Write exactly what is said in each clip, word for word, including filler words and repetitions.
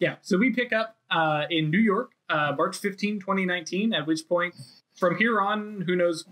Yeah, so we pick up uh, in New York, uh, March fifteenth, twenty nineteen, at which point from here on, who knows,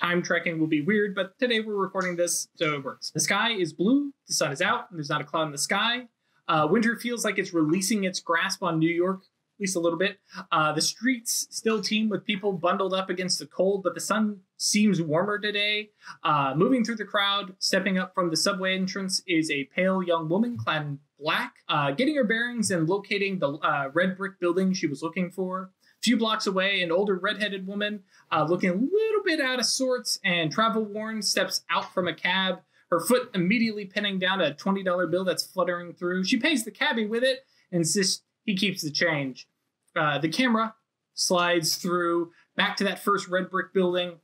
time trekking will be weird, but today we're recording this, so it works. The sky is blue, the sun is out, and there's not a cloud in the sky. Uh, winter feels like it's releasing its grasp on New York, at least a little bit. Uh, the streets still teem with people bundled up against the cold, but the sun seems warmer today. Uh, moving through the crowd, stepping up from the subway entrance is a pale young woman clad in black, uh, getting her bearings and locating the uh, red brick building she was looking for. A few blocks away, an older redheaded woman uh, looking a little bit out of sorts and travel-worn steps out from a cab, her foot immediately pinning down a twenty dollar bill that's fluttering through. She pays the cabbie with it and insists he keeps the change. Uh, the camera slides through back to that first red brick building,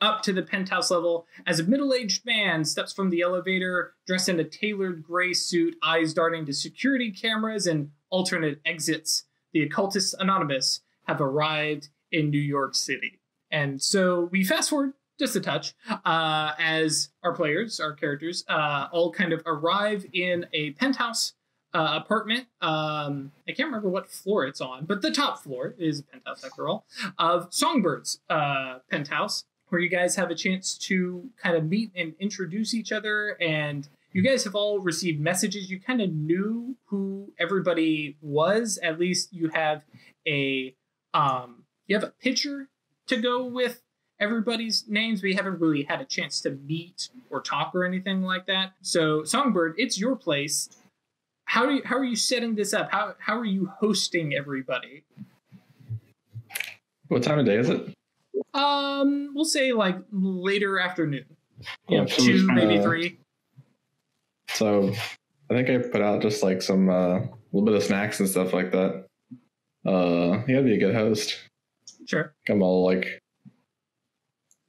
up to the penthouse level, as a middle-aged man steps from the elevator, dressed in a tailored gray suit, eyes darting to security cameras and alternate exits. The Occultists Anonymous have arrived in New York City. And so we fast forward just a touch uh, as our players, our characters, uh, all kind of arrive in a penthouse uh, apartment. Um, I can't remember what floor it's on, but the top floor is a penthouse after all, of Songbird's uh, penthouse, where you guys have a chance to kind of meet and introduce each other. And you guys have all received messages. You kind of knew who everybody was. At least you have a um, you have a picture to go with everybody's names, but you haven't really had a chance to meet or talk or anything like that. So Songbird, it's your place. How do you, how are you setting this up? How how are you hosting everybody? What time of day is it? Um, we'll say like later afternoon, yeah, so two, maybe uh, three. So I think I put out just like some, uh, a little bit of snacks and stuff like that. Uh, you gotta be a good host. Sure. I'm all like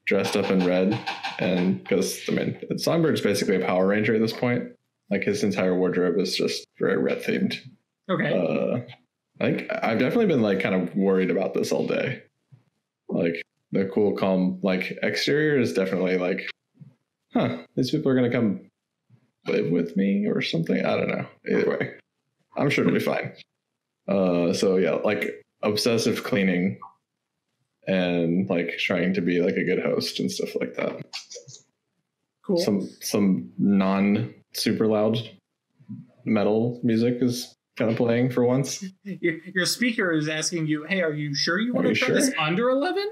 dressed up in red, and because I mean, Songbird's basically a Power Ranger at this point. Like his entire wardrobe is just very red themed. Okay. Uh, I think I've definitely been like kind of worried about this all day. Like, the cool, calm, like, exterior is definitely like, huh, these people are going to come live with me or something. I don't know. Either way, I'm sure it'll be fine. Uh, so, yeah, like, obsessive cleaning and, like, trying to be, like, a good host and stuff like that. Cool. Some, some non-super loud metal music is kind of playing for once. Your, your speaker is asking you, hey, are you sure you want to turn this under eleven?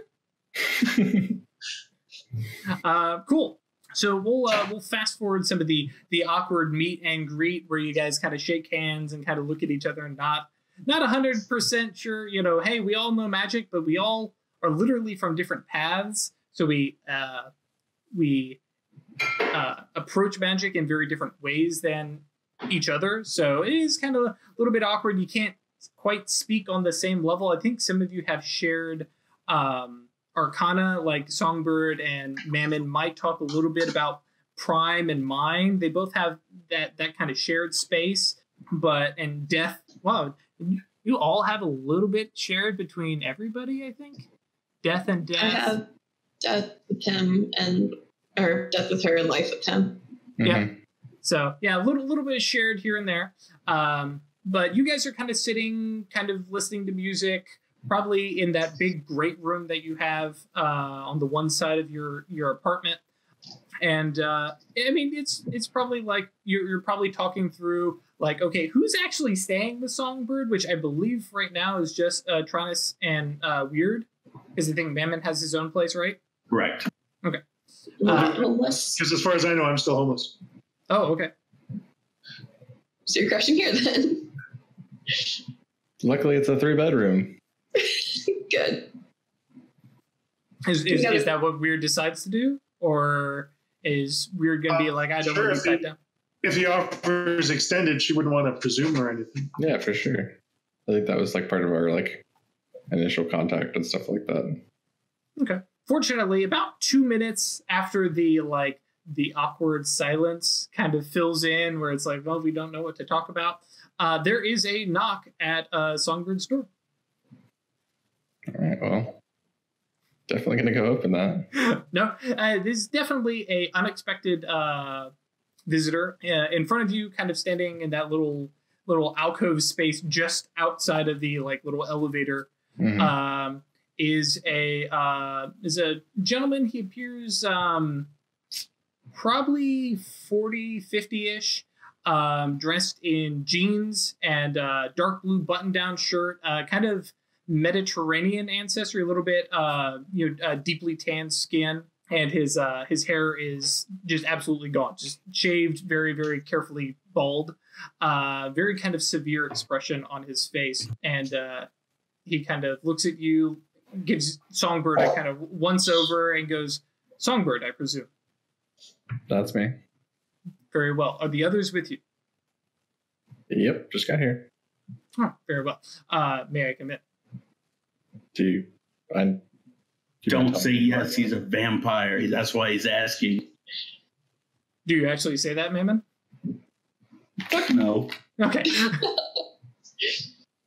uh cool so we'll uh we'll fast forward some of the the awkward meet and greet where you guys kind of shake hands and kind of look at each other and not not a hundred percent sure, you know, hey, we all know magic, but we all are literally from different paths, so we uh we uh approach magic in very different ways than each other, so it is kind of a little bit awkward. You can't quite speak on the same level. I think some of you have shared um Arcana, like Songbird and Mammon might talk a little bit about Prime and Mind. They both have that that kind of shared space, but and Death. Wow, you all have a little bit shared between everybody, I think. Death and Death. I have Death with him and or Death with her and Life with him. Mm-hmm. Yeah. So yeah, a little little bit shared here and there. Um, but you guys are kind of sitting, kind of listening to music, probably in that big great room that you have uh, on the one side of your, your apartment. And uh, I mean, it's it's probably like you're, you're probably talking through like, okay, who's actually staying with Songbird, which I believe right now is just uh, Tronis and uh, Weird, because I think Mammon has his own place, right? Right. Okay. Because uh, as far as I know, I'm still homeless. Oh, okay. So you're crashing here then? Luckily, it's a three bedroom. Good. Is, is, gotta, is that what Weird decides to do? Or is Weird going to be uh, like, I don't sure, want to be down? If the offer is extended, she wouldn't want to presume or anything. Yeah, for sure. I think that was like part of our like initial contact and stuff like that. Okay. Fortunately, about two minutes after the like the awkward silence kind of fills in where it's like, well, we don't know what to talk about. Uh, there is a knock at uh, Songbird's door. All right, well, definitely going to go open that. No, uh, this is definitely a unexpected uh, visitor uh, in front of you, kind of standing in that little little alcove space just outside of the like little elevator, mm-hmm. um, is a uh, is a gentleman. He appears um, probably forty, fifty-ish, um, dressed in jeans and uh, dark blue button-down shirt, uh, kind of Mediterranean ancestry, a little bit, uh, you know, uh, deeply tanned skin. And his uh, his hair is just absolutely gone, just shaved, very, very carefully bald. Uh, very kind of severe expression on his face. And uh, he kind of looks at you, gives Songbird a kind of once over and goes, "Songbird, I presume." That's me. Very well. Are the others with you? Yep, just got here. Oh, very well. Uh, may I come in? Do you... I'm... Don't say yes, he's a vampire. That's why he's asking. Do you actually say that, Mammon? Fuck no. Okay.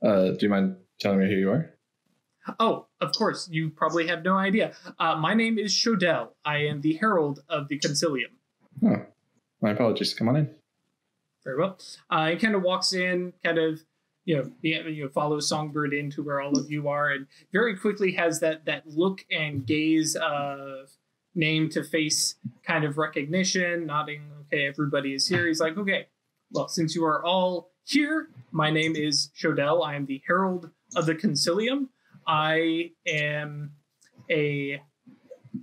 uh, do you mind telling me who you are? Oh, of course. You probably have no idea. Uh, my name is Shodell. I am the Herald of the Concilium. Oh, my apologies. Come on in. Very well. Uh, he kind of walks in, kind of You know, you know, follow Songbird into where all of you are, and very quickly has that that look and gaze of name to face kind of recognition, nodding, okay, everybody is here. He's like, okay, well, since you are all here, my name is Shodell. I am the Herald of the Concilium. I am a,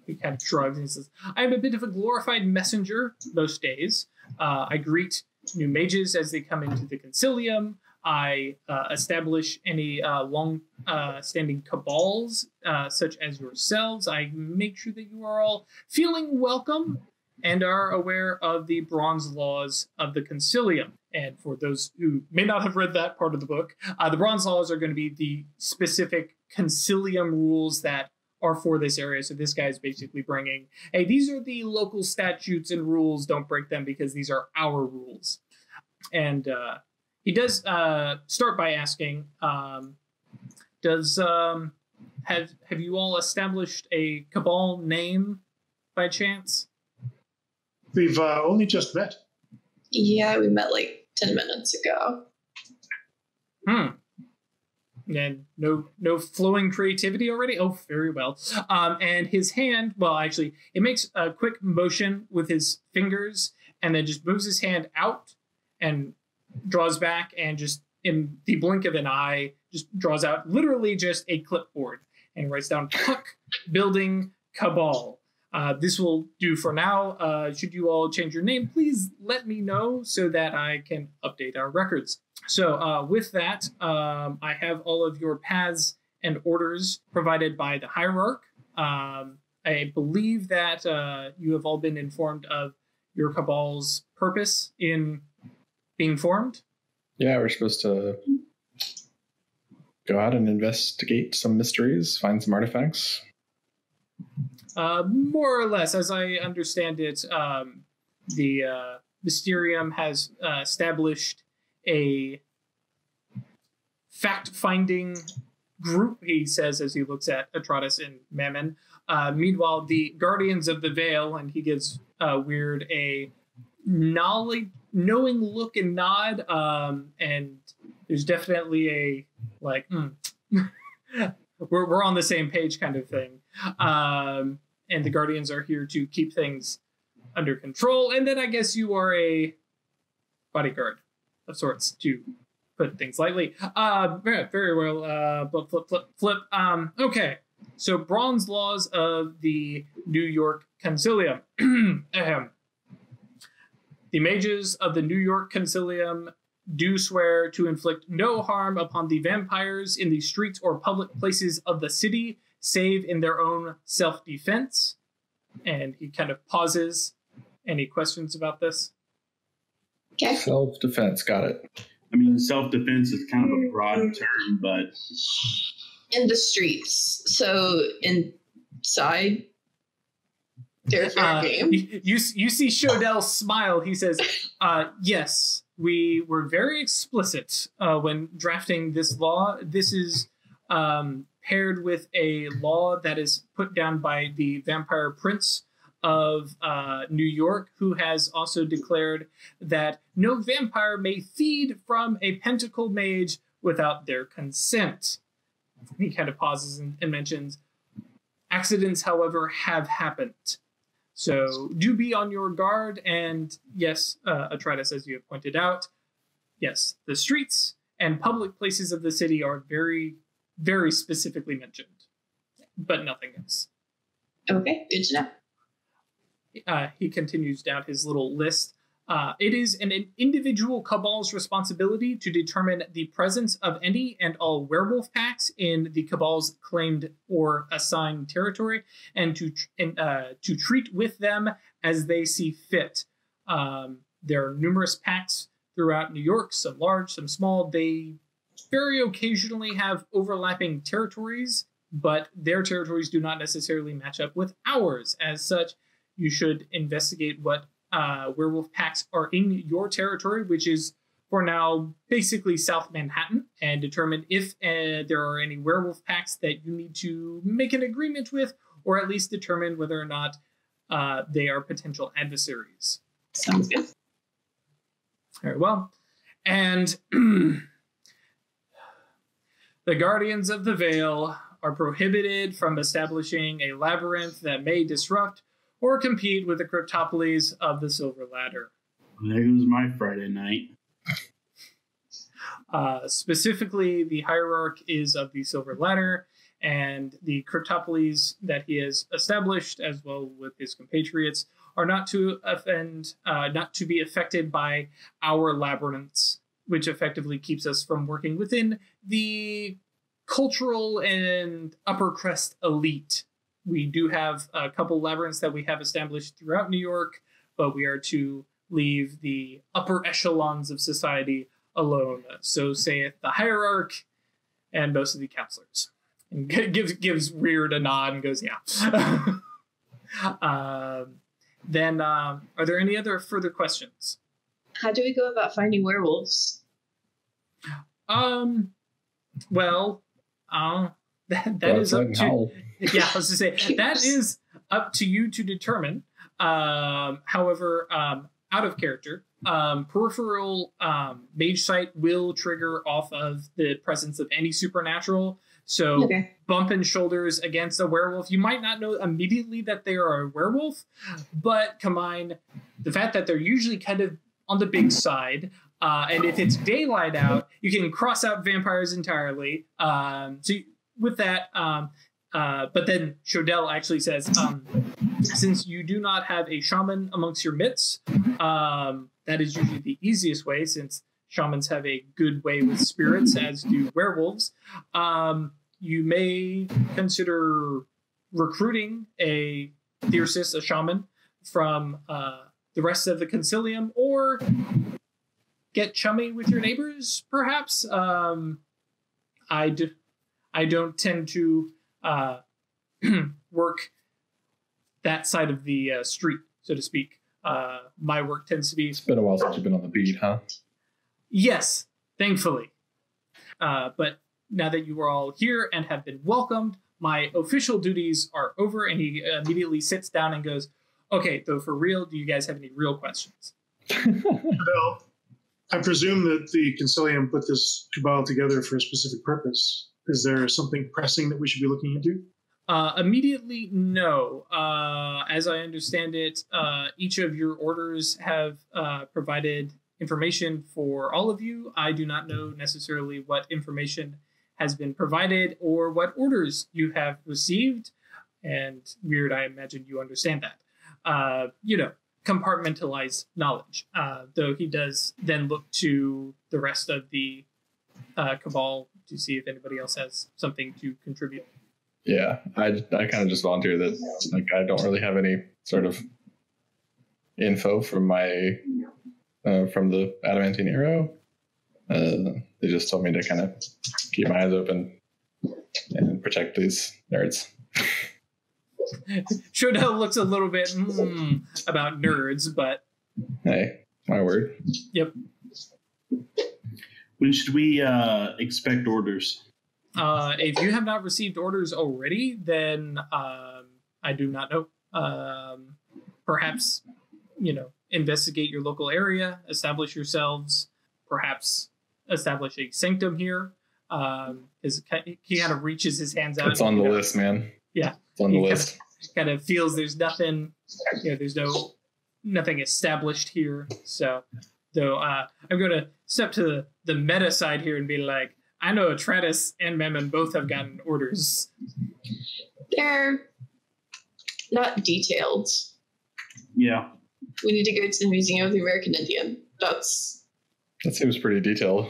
he kind of shrugs and says, I am a bit of a glorified messenger most days. Uh, I greet new mages as they come into the Concilium. I uh, establish any uh, long-standing uh, cabals, uh, such as yourselves. I make sure that you are all feeling welcome and are aware of the bronze laws of the Concilium. And for those who may not have read that part of the book, uh, the bronze laws are going to be the specific Concilium rules that are for this area. So this guy is basically bringing, hey, these are the local statutes and rules. Don't break them because these are our rules. And... Uh, He does uh, start by asking, um, does um, have have you all established a cabal name by chance? We've uh, only just met. Yeah, we met like ten minutes ago. Hmm. And no no flowing creativity already? Oh, very well. Um, and his hand, well, actually, it makes a quick motion with his fingers and then just moves his hand out and draws back and just in the blink of an eye just draws out literally just a clipboard and writes down Puck building cabal. Uh, this will do for now. Uh, should you all change your name, please let me know so that I can update our records. So uh, with that, um, I have all of your paths and orders provided by the Hierarch. Um, I believe that uh, you have all been informed of your cabal's purpose in being formed? Yeah, we're supposed to go out and investigate some mysteries, find some artifacts. Uh, more or less, as I understand it, um, the uh, Mysterium has uh, established a fact-finding group, he says, as he looks at Atratus and Mammon. Uh, meanwhile, the Guardians of the Veil, and he gives uh, Weird a knowledge, knowing look and nod, um, and there's definitely a like, mm. we're we're on the same page kind of thing. Um, and the Guardians are here to keep things under control. And then I guess you are a bodyguard of sorts, to put things lightly. Uh, very well. Uh, flip, flip, flip, flip. Um, okay. So bronze laws of the New York Concilium. Ahem. The mages of the New York Concilium do swear to inflict no harm upon the vampires in the streets or public places of the city, save in their own self-defense. And he kind of pauses. Any questions about this? Okay. Self-defense, got it. I mean, self-defense is kind of a broad term, but... In the streets. So, inside... There's our uh, game. You, you see Shodell smile. He says, uh, yes, we were very explicit uh, when drafting this law. This is um, paired with a law that is put down by the vampire prince of uh, New York, who has also declared that no vampire may feed from a pentacle mage without their consent. He kind of pauses and, and mentions, accidents, however, have happened. So do be on your guard. And yes, uh, Atratus, as you have pointed out, yes, the streets and public places of the city are very, very specifically mentioned, but nothing else. Okay, good to know. Uh, he continues down his little list. Uh, it is an, an individual cabal's responsibility to determine the presence of any and all werewolf packs in the cabal's claimed or assigned territory, and to and, uh, to treat with them as they see fit. Um, there are numerous packs throughout New York, some large, some small. They very occasionally have overlapping territories, but their territories do not necessarily match up with ours. As such, you should investigate what uh, werewolf packs are in your territory, which is for now basically South Manhattan, and determine if uh, there are any werewolf packs that you need to make an agreement with, or at least determine whether or not uh, they are potential adversaries. Sounds good. Very well. And the Guardians of the Veil are prohibited from establishing a labyrinth that may disrupt or compete with the Cryptopolis of the Silver Ladder. There goes my Friday night. Uh, specifically, the Hierarch is of the Silver Ladder, and the Cryptopolis that he has established, as well with his compatriots, are not to offend, uh, not to be affected by our labyrinths, which effectively keeps us from working within the cultural and upper crust elite. We do have a couple labyrinths that we have established throughout New York, but we are to leave the upper echelons of society alone. So saith the Hierarch and most of the counselors. And gives, gives Weird a nod and goes, yeah. um, then uh, are there any other further questions? How do we go about finding werewolves? Um, well, uh, that, that is up to... Yeah, I was just saying, that is up to you to determine. Um, however, um, out of character, um, peripheral um, mage sight will trigger off of the presence of any supernatural. So okay. Bumping shoulders against a werewolf, you might not know immediately that they are a werewolf, but combine the fact that they're usually kind of on the big side. Uh, and if it's daylight out, you can cross out vampires entirely. Um, so you, with that... Um, Uh, but then Shodell actually says, um, since you do not have a shaman amongst your midst, um, that is usually the easiest way, since shamans have a good way with spirits, as do werewolves. Um, you may consider recruiting a Thyrsus, a shaman, from uh, the rest of the Concilium, or get chummy with your neighbors, perhaps. Um, I, d I don't tend to... Uh, work that side of the uh, street, so to speak. Uh, my work tends to be... It's been a while since you've been on the beat, huh? Yes, thankfully. Uh, but now that you are all here and have been welcomed, my official duties are over, and he immediately sits down and goes, okay, though for real, do you guys have any real questions? Well, I presume that the Concilium put this cabal together for a specific purpose. Is there something pressing that we should be looking into? Uh, immediately, no. Uh, as I understand it, uh, each of your orders have uh, provided information for all of you. I do not know necessarily what information has been provided or what orders you have received. And Weird, I imagine you understand that. Uh, you know, compartmentalized knowledge. Uh, though he does then look to the rest of the uh, cabal to see if anybody else has something to contribute. Yeah, I, I kind of just volunteer that. Like, I don't really have any sort of info from my uh, from the Adamantine Arrow. Uh, they just told me to kind of keep my eyes open and protect these nerds. Shodell looks a little bit mm, about nerds, but hey, my word. Yep. When should we uh, expect orders? Uh, if you have not received orders already, then um, I do not know. Um, perhaps, you know, investigate your local area, establish yourselves, perhaps establish a sanctum here. Um, his, he kind of reaches his hands out. It's on the kind of, list, man. Yeah. It's on the list. Kind of, kind of feels there's nothing, you know, there's no, nothing established here. So, so uh, I'm going to step to the, the meta side here and be like, I know Atratus and Mammon both have gotten orders. They're not detailed. Yeah. We need to go to the Museum of the American Indian. That's... That seems pretty detailed.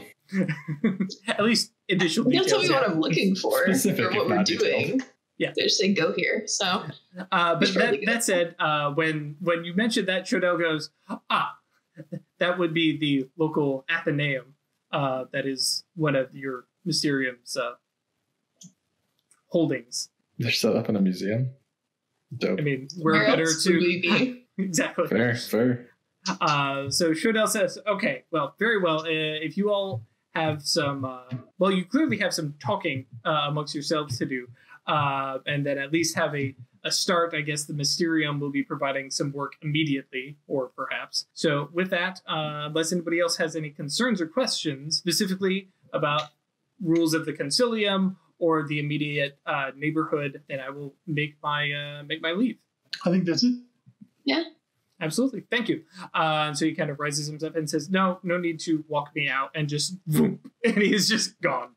At least initial details. They'll tell me yeah. what I'm looking for Specific, or what we're doing. Detailed. Yeah. They're saying go here, so... Uh, but that, that said, uh, when, when you mentioned that, Shodell goes, ah, that would be the local Athenaeum. Uh, that is one of your Mysterium's uh, holdings. They're set up in a museum. Dope. I mean, we're Where better to... Exactly. Fair, fair. Uh, so Shodell says, okay, well, very well. Uh, if you all have some, uh, well, you clearly have some talking uh, amongst yourselves to do, uh, and then at least have a, a start. I guess the Mysterium will be providing some work immediately, or perhaps. So with that, uh, unless anybody else has any concerns or questions, specifically about rules of the Concilium or the immediate uh, neighborhood, then I will make my, uh, make my leave. I think that's it. Yeah, absolutely. Thank you. Uh, and so he kind of rises himself and says, no, no need to walk me out, and just boom, and he is just gone.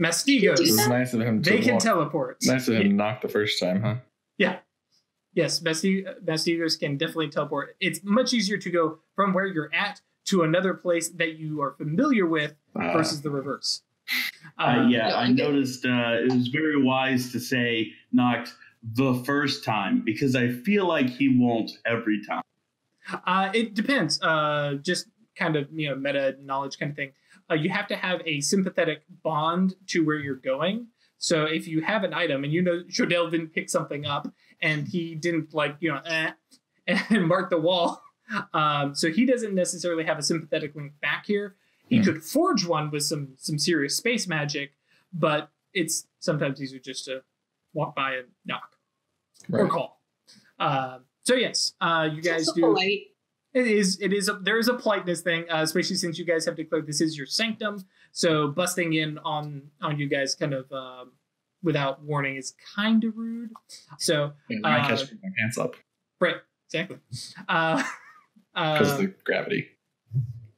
Mastigos. It was nice of him to they walk. Can teleport. Nice of him to knock the first time, huh? Yeah. Yes, Mastigos can definitely teleport. It's much easier to go from where you're at to another place that you are familiar with uh, versus the reverse. Uh, uh, yeah, I noticed uh, it was very wise to say knocked the first time, because I feel like he won't every time. Uh, it depends. Uh, just kind of, you know, meta knowledge kind of thing. Uh, you have to have a sympathetic bond to where you're going. So if you have an item and you know Shodell didn't pick something up and he didn't, like, you know, eh, and mark the wall. Um, so he doesn't necessarily have a sympathetic link back here. He mm. could forge one with some, some serious space magic, but it's sometimes easier just to walk by and knock right. or call. Uh, so yes, uh, you guys so do. Polite. It is. It is. A, there is a politeness thing, uh, especially since you guys have declared this is your sanctum. So busting in on on you guys, kind of um, without warning, is kind of rude. So yeah, I uh, catch my pants up. Right. Exactly. Because uh, uh, the gravity.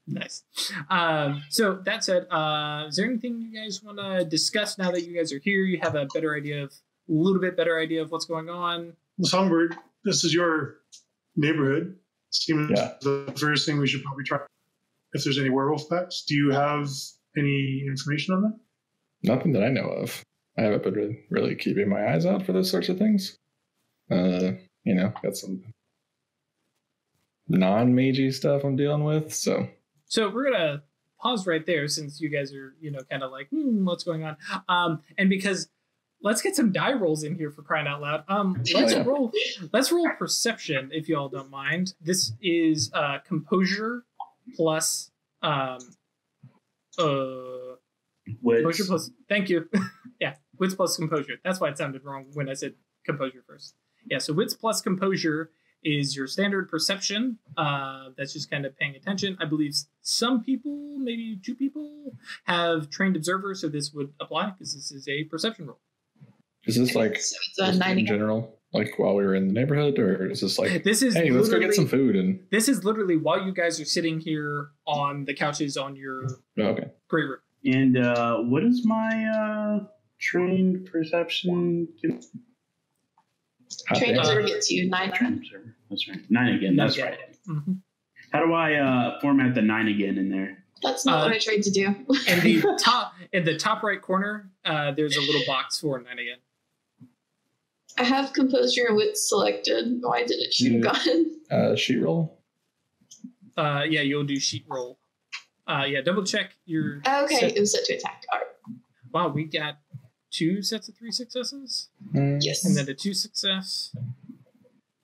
Nice. Um, so that said, uh, is there anything you guys want to discuss now that you guys are here? You have a better idea of. A little bit better idea of what's going on. Songbird, this is your neighborhood. Seems yeah. the first thing we should probably try. If there's any werewolf packs, do you have any information on that? Nothing that I know of. I haven't been really keeping my eyes out for those sorts of things. Uh, you know, got some non-magey stuff I'm dealing with. So, so we're gonna pause right there since you guys are, you know, kind of like, hmm, what's going on? Um, and because. Let's get some die rolls in here for crying out loud. Um, let's oh, yeah. roll. Let's roll perception if you all don't mind. This is uh, composure plus um, uh, wits. Composure plus. Thank you. yeah, wits plus composure. That's why it sounded wrong when I said composure first. Yeah, so wits plus composure is your standard perception. Uh, that's just kind of paying attention. I believe some people, maybe two people, have trained observers, so this would apply because this is a perception roll. Is this like so just in general, like while we were in the neighborhood, or is this like, this is hey, let's go get some food? And this is literally while you guys are sitting here on the couches on your oh, okay. great room. And uh, what is my uh, trained perception? Trained observer gets you nine. Trained observer, that's right. Nine again, that's okay. right. Mm-hmm. How do I uh, format the nine again in there? That's not uh, what I tried to do. in the top, in the top right corner, uh, there's a little box for nine again. I have composure and wits selected. Why did it shoot gun? Uh, sheet roll? Uh, yeah, you'll do sheet roll. Uh, yeah, double check your... Oh, okay, set. It was set to attack. All right. Wow, we got two sets of three successes? Mm. Yes. And then a two success.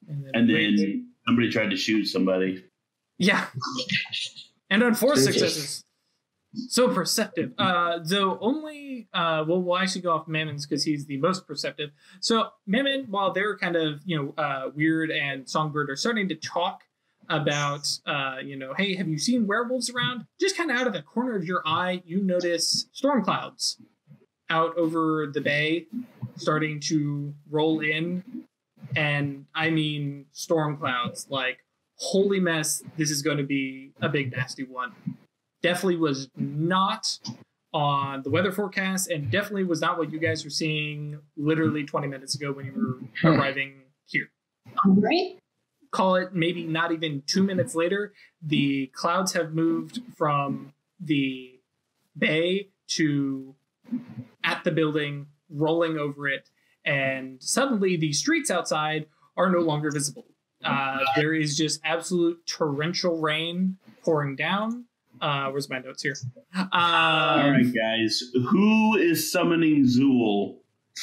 And then, and then somebody tried to shoot somebody. Yeah. And on four Jesus. successes. So perceptive. Uh, though only, uh, well, we'll actually go off Mammon's because he's the most perceptive. So Mammon, while they're kind of, you know, uh, Weird and Songbird are starting to talk about, uh, you know, hey, have you seen werewolves around? Just kind of out of the corner of your eye, you notice storm clouds out over the bay starting to roll in. And I mean storm clouds, like, holy mess, this is going to be a big, nasty one. Definitely was not on the weather forecast, and definitely was not what you guys were seeing literally twenty minutes ago when you were arriving here. All right. Call it maybe not even two minutes later, the clouds have moved from the bay to at the building, rolling over it, and suddenly the streets outside are no longer visible. Uh, there is just absolute torrential rain pouring down. Uh, where's my notes here? Um, All right, guys. Who is summoning Zool?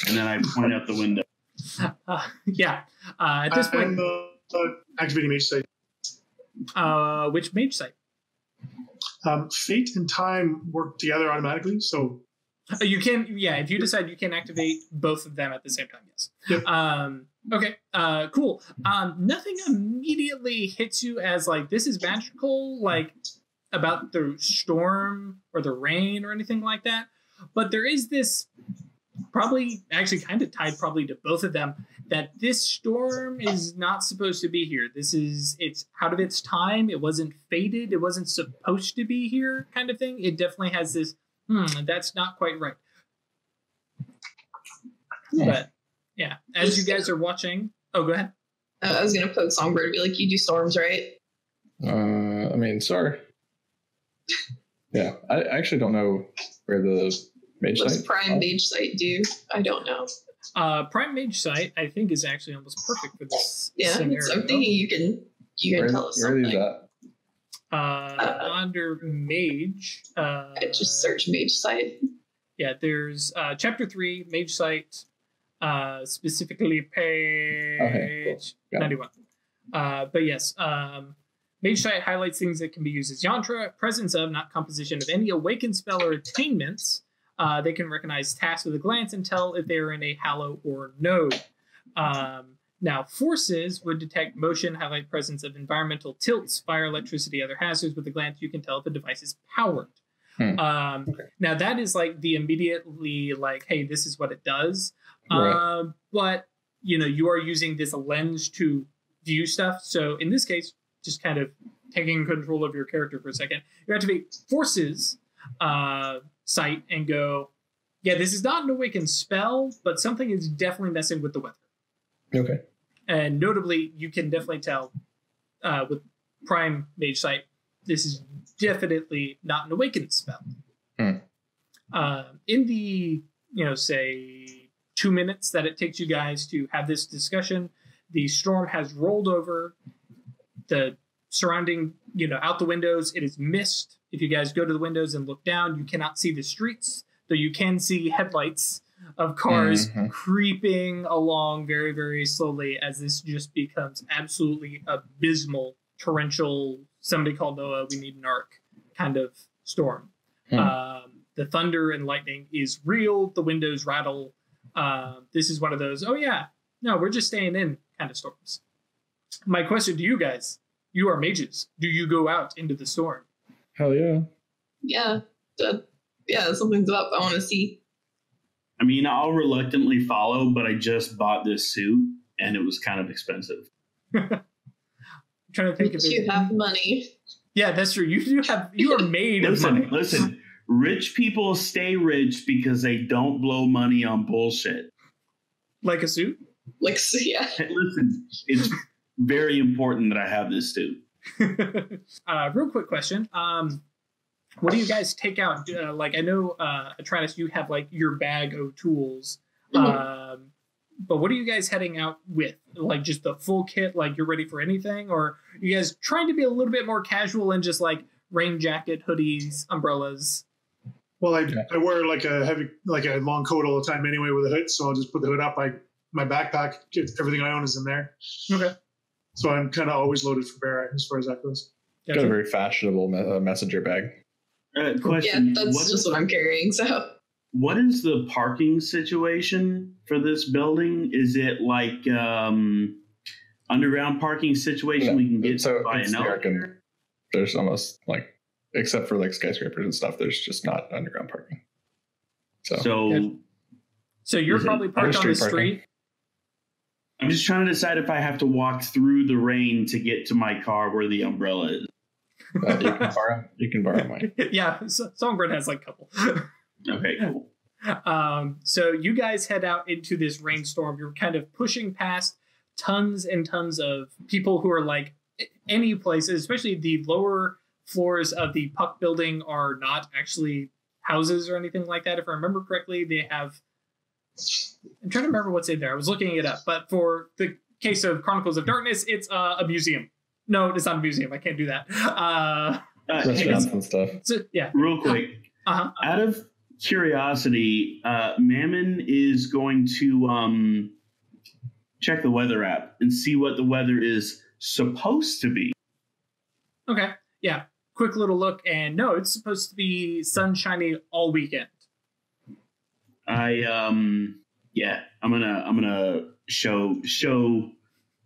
And then I point out the window. Uh, yeah. Uh, at this I, point... I'm uh, activating Mage Sight. Uh, which Mage Sight? Um, fate and time work together automatically, so... Uh, you can... Yeah, if you decide you can activate both of them at the same time, yes. Yep. Um, okay, uh, cool. Um, nothing immediately hits you as, like, this is magical, like... about the storm or the rain or anything like that. But there is this, probably actually kind of tied probably to both of them, that this storm is not supposed to be here. This is, it's out of its time. It wasn't fated. It wasn't supposed to be here kind of thing. It definitely has this, hmm, that's not quite right. Yeah. But yeah, as you guys are watching, oh, go ahead. Uh, I was going to poke Songbird and be like, you do storms, right? Uh, I mean, sorry. Yeah, I actually don't know where the Mage Sight is. What's Prime Mage Sight do? I don't know. Uh, Prime Mage Sight, I think, is actually almost perfect for this yeah, scenario. Yeah, I'm thinking you can, you can where, tell us where something. Where is that? Uh, uh, under Mage. Uh, I just search Mage Sight. Yeah, there's uh, Chapter three, Mage Sight, uh, specifically page okay, cool. ninety-one. Uh, but yes... Um, Mage Sight highlights things that can be used as yantra, presence of, not composition of, any awakened spell or attainments. Uh, they can recognize tasks with a glance and tell if they are in a hallow or node. Um, now, forces would detect motion, highlight presence of environmental tilts, fire, electricity, other hazards. With a glance, you can tell if a device is powered. Hmm. Um, okay. Now, that is like the immediately like, hey, this is what it does. Right. Uh, but, you know, you are using this lens to view stuff. So in this case, just kind of taking control of your character for a second, you activate Forces uh, Sight and go, yeah, this is not an awakened spell, but something is definitely messing with the weather. Okay. And notably, you can definitely tell uh, with Prime Mage Sight, this is definitely not an awakened spell. Hmm. Uh, in the, you know, say, two minutes that it takes you guys to have this discussion, the storm has rolled over. The surrounding, you know, out the windows, it is mist. If you guys go to the windows and look down, you cannot see the streets, though you can see headlights of cars mm-hmm. creeping along very, very slowly as this just becomes absolutely abysmal, torrential, somebody called Noah, we need an ark kind of storm. Mm. Um, the thunder and lightning is real. The windows rattle. Uh, this is one of those, oh, yeah, no, we're just staying in kind of storms. My question to you guys, you are mages. Do you go out into the storm? Hell yeah. Yeah. The, yeah, something's up. I want to see. I mean, I'll reluctantly follow, but I just bought this suit, and it was kind of expensive. I'm trying to think of it. You have money. Yeah, that's true. You do have. You are made listen, of money. Listen, rich people stay rich because they don't blow money on bullshit. Like a suit? Like, yeah. Listen, it's... very important that I have this too. uh, real quick question. Um, what do you guys take out? Uh, like, I know, uh, Atratus, you have like your bag of tools. Mm-hmm. Um, but what are you guys heading out with? Like just the full kit, like you're ready for anything? Or are you guys trying to be a little bit more casual and just like rain jacket, hoodies, umbrellas? Well, I, I wear like a heavy, like a long coat all the time anyway with a hood. So I'll just put the hood up. I, my backpack, everything I own is in there. Okay. So I'm kind of always loaded for bear as far as that goes. Got a very fashionable me- uh, messenger bag. Uh, question. Yeah, that's what just is, what I'm carrying. So, what is the parking situation for this building? Is it like um, underground parking situation? No, we can get so by an elevator. There's almost like, except for like skyscrapers and stuff, there's just not underground parking. So, so, yeah. so you're is probably parked on the parking? Street. I'm just trying to decide if I have to walk through the rain to get to my car where the umbrella is. Uh, you can borrow. You can borrow mine. Yeah, Songbird has like a couple. Okay, cool. Um, so you guys head out into this rainstorm. You're kind of pushing past tons and tons of people who are like any places, especially the lower floors of the Puck building are not actually houses or anything like that. If I remember correctly, they have. I'm trying to remember what's in there. I was looking it up, but for the case of Chronicles of Darkness, it's uh, a museum. No, it's not a museum. I can't do that. Uh, Restaurants and stuff. So, yeah. Real quick. Uh-huh. Out of curiosity, uh, Mammon is going to um, check the weather app and see what the weather is supposed to be. Okay. Yeah. Quick little look. And no, it's supposed to be sunshiny all weekend. I, um, yeah, I'm going to, I'm going to show, show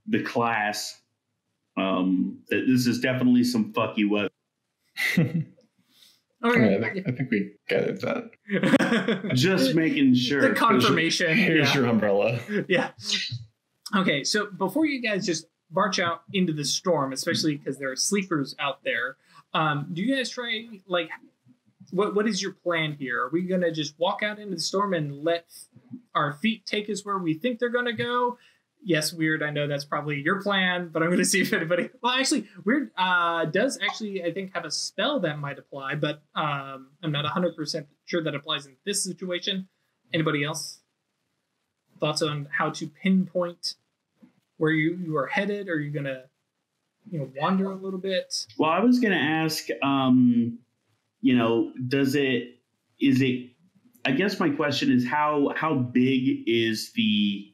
the class Um, this is definitely some fucky weather. Right. I, think, I think we gathered that. Just making sure. The confirmation. Here's, your, here's yeah. your umbrella. Yeah. Okay, so before you guys just march out into the storm, especially because there are sleepers out there, um, do you guys try, like, what what is your plan here? Are we going to just walk out into the storm and let our feet take us where we think they're going to go? Yes, Weird, I know that's probably your plan, but I'm going to see if anybody... Well, actually, Weird uh, does actually, I think, have a spell that might apply, but um, I'm not one hundred percent sure that applies in this situation. Anybody else? Thoughts on how to pinpoint where you, you are headed? Or are you going to you know, wander a little bit? Well, I was going to ask, um, you know, does it... Is it... I guess my question is how how big is the...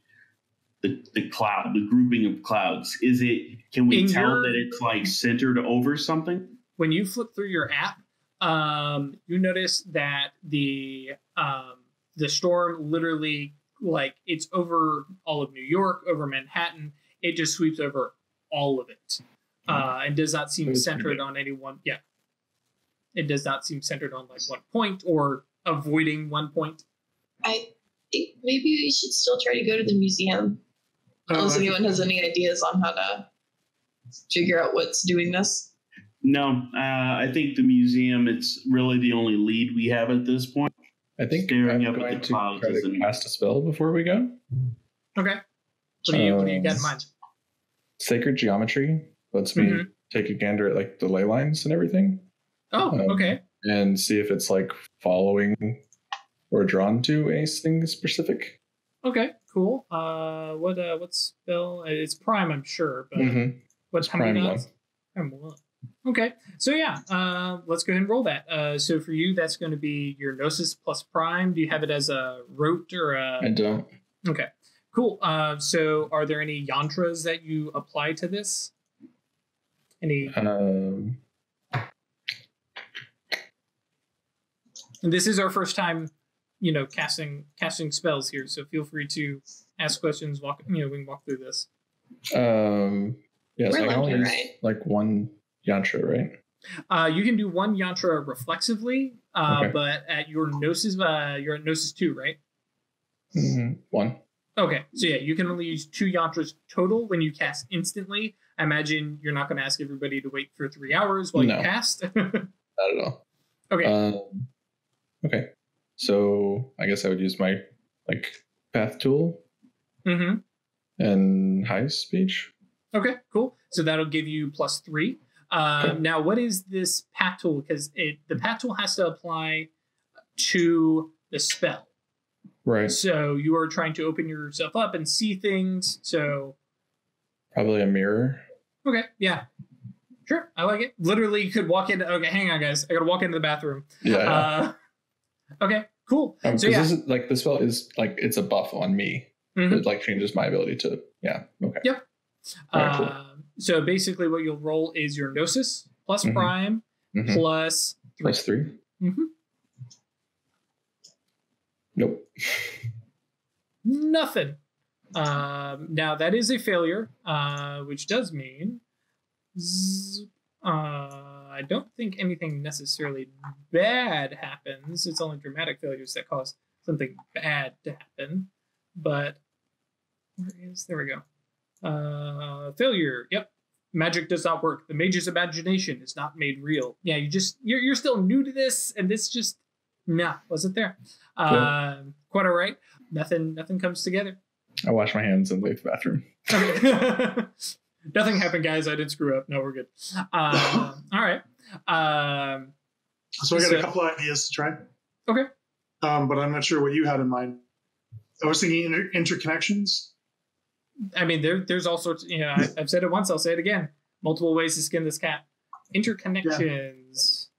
The, the cloud, the grouping of clouds, is it, can we in tell your, that it's like centered over something? When you flip through your app, um, you notice that the um, the storm literally, like, it's over all of New York, over Manhattan. It just sweeps over all of it uh, and does not seem it's centered on any one. Yeah. It does not seem centered on like one point or avoiding one point. I think maybe we should still try to go to the museum. Unless anyone has any ideas on how to figure out what's doing this. No, uh, I think the museum, it's really the only lead we have at this point. I think staring I'm up going at the clouds to try to cast a spell before we go. Okay. What do you, um, what do you got in mind? Sacred geometry lets me mm-hmm. take a gander at like the ley lines and everything. Oh, um, okay. And see if it's like following or drawn to anything specific. Okay. Cool. Uh, what uh, what spell? It's prime, I'm sure. But mm-hmm. what's prime one? Prime one. Okay. So yeah, uh, let's go ahead and roll that. Uh, so for you, that's going to be your Gnosis plus prime. Do you have it as a rote or a? I don't. Okay. Cool. Uh, so are there any yantras that you apply to this? Any? Um. And this is our first time. You know, casting casting spells here. So feel free to ask questions. Walk, you know, we can walk through this. Um, yeah, so I only use like one yantra, right? Uh, you can do one yantra reflexively, uh, okay. But at your gnosis, uh, you're at gnosis two, right? Mm-hmm. One. Okay, so yeah, you can only use two yantras total when you cast instantly. I imagine you're not going to ask everybody to wait for three hours while no, you cast. Not at all. Okay. Um, okay. So I guess I would use my like path tool mm-hmm. and high speech. Okay, cool. So that'll give you plus three. Um, okay. Now, what is this path tool? Because it the path tool has to apply to the spell. Right. So you are trying to open yourself up and see things. So probably a mirror. Okay. Yeah. Sure. I like it. Literally, you could walk in. Okay, hang on, guys. I gotta walk into the bathroom. Yeah. Uh, okay, cool. Um, so yeah, this is, like the spell is like it's a buff on me. Mm-hmm. It like changes my ability to yeah. Okay. Yep. Right, uh, cool. So basically, what you'll roll is your Gnosis plus mm-hmm. prime mm-hmm. plus three. Plus three. Mm-hmm. Nope. Nothing. Um, now that is a failure, uh, which does mean z uh, I don't think anything necessarily bad happens. It's only dramatic failures that cause something bad to happen. But where is, there we go. Uh, failure. Yep. Magic does not work. The mage's imagination is not made real. Yeah, you just you're you're still new to this, and this just nah wasn't there. Cool. Uh, quite all right. Nothing nothing comes together. I wash my hands and leave the bathroom. Okay. Nothing happened, guys. I didn't screw up. No, we're good. Uh, all right. Um, so I got so, a couple of ideas to try. Okay. Um, but I'm not sure what you had in mind. I was thinking inter interconnections. I mean, there, there's all sorts. You know, I, I've said it once. I'll say it again. Multiple ways to skin this cat. Interconnections. Yeah. Is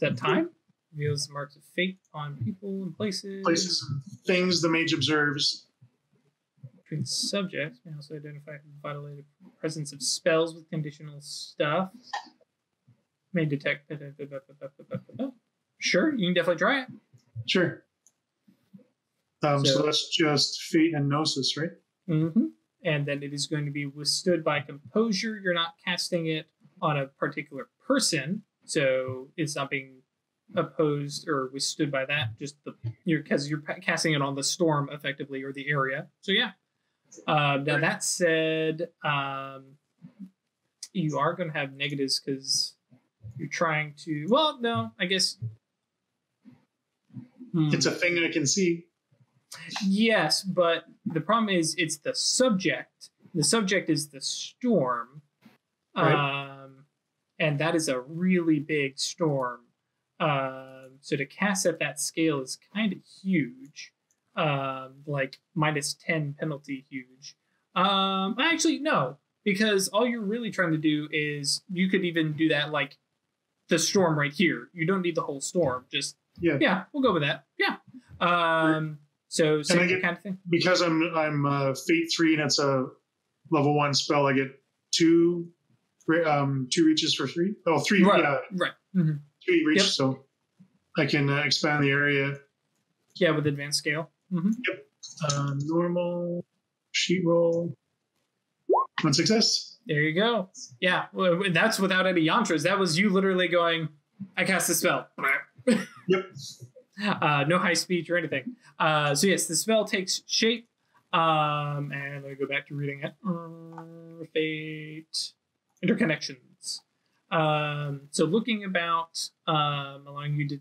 that time? Reveals the marks of fate on people and places. Places, things the mage observes. Between subjects, we also identify and violate the presence of spells with conditional stuff. May detect. Sure, you can definitely try it. Sure. Um, so, so that's just fate and gnosis, right? Mm-hmm. And then it is going to be withstood by composure. You're not casting it on a particular person, so it's not being opposed or withstood by that. Just the you're because you're casting it on the storm effectively, or the area. So yeah. Um, now that said, um, you are going to have negatives because you're trying to. Well, no, I guess hmm. it's a thing I can see. Yes, but the problem is it's the subject. The subject is the storm, right. Um, and that is a really big storm. Um, so to cast at that scale is kind of huge, um, like minus ten penalty huge. Um, actually, no, because all you're really trying to do is you could even do that like the storm right here. You don't need the whole storm. Just, yeah, yeah we'll go with that. Yeah. Um, so same get, kind of thing. Because I'm, I'm uh, Fate three and it's a level one spell, I get two, um, two reaches for three. Oh, three. Right, yeah. Right. Mm-hmm. Reach, yep. So I can uh, expand the area. Yeah, with advanced scale. Mm-hmm. Yep. Uh, normal sheet roll. One success. There you go. Yeah, well, that's without any yantras. That was you literally going, I cast the spell. Yep. Uh, no high speech or anything. Uh, so yes, the spell takes shape. Um, and I go back to reading it. Uh, fate interconnections. Um, so looking about, um, allowing you to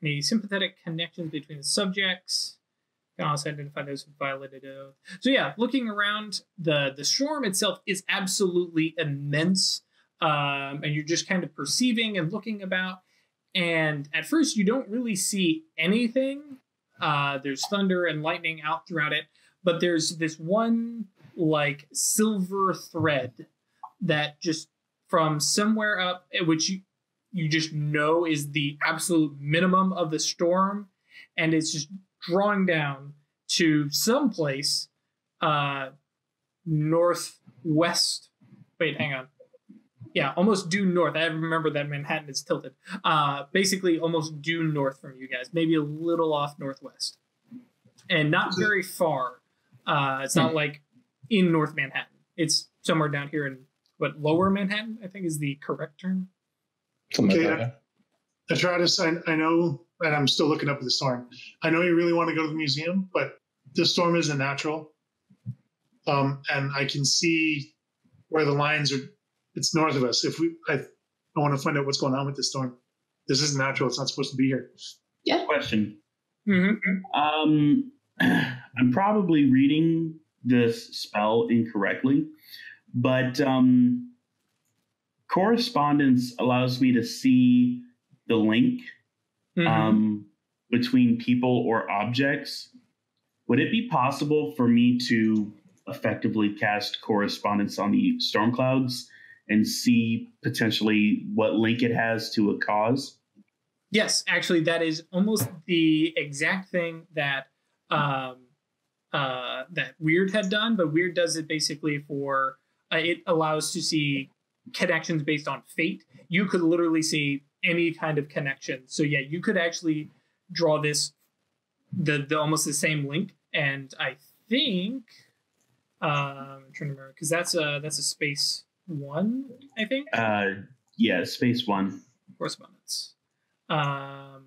any sympathetic connections between the subjects. You can also identify those who violated oath. So yeah, looking around, the, the storm itself is absolutely immense. Um, and you're just kind of perceiving and looking about. And at first you don't really see anything. Uh, there's thunder and lightning out throughout it, but there's this one like silver thread that just from somewhere up, which you, you just know is the absolute minimum of the storm. And it's just drawing down to someplace uh, northwest. Wait, hang on. Yeah, almost due north. I remember that Manhattan is tilted. Uh, basically, almost due north from you guys. Maybe a little off northwest. And not very far. Uh, it's not like in North Manhattan. It's somewhere down here in... But lower Manhattan, I think, is the correct term. Okay, like that, yeah. Atratus, I, I know, and I'm still looking up at the storm. I know you really want to go to the museum, but the storm isn't natural. Um, and I can see where the lines are. It's north of us. If we, I, I want to find out what's going on with this storm. This isn't natural. It's not supposed to be here. Yeah. Question. Mm-hmm. um, I'm probably reading this spell incorrectly. But um, correspondence allows me to see the link mm-hmm. um, between people or objects. Would it be possible for me to effectively cast correspondence on the storm clouds and see potentially what link it has to a cause? Yes, actually, that is almost the exact thing that um, uh, that Weird had done. But Weird does it basically for... Uh, it allows to see connections based on fate. You could literally see any kind of connection. So yeah, you could actually draw this, the, the almost the same link. And I think, um, I'm trying to remember, because that's a, that's a space one, I think. Uh, yeah, space one. Correspondence. Um,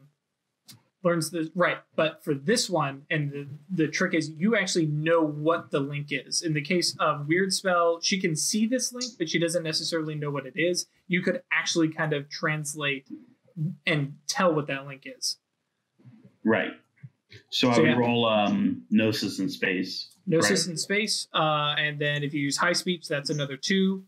learns the, right. But for this one, and the, the trick is you actually know what the link is. In the case of Weird Spell, she can see this link, but she doesn't necessarily know what it is. You could actually kind of translate and tell what that link is. Right. So, so I would yeah. roll um, Gnosis in space. Gnosis right? in space. Uh, and then if you use high speech, that's another two.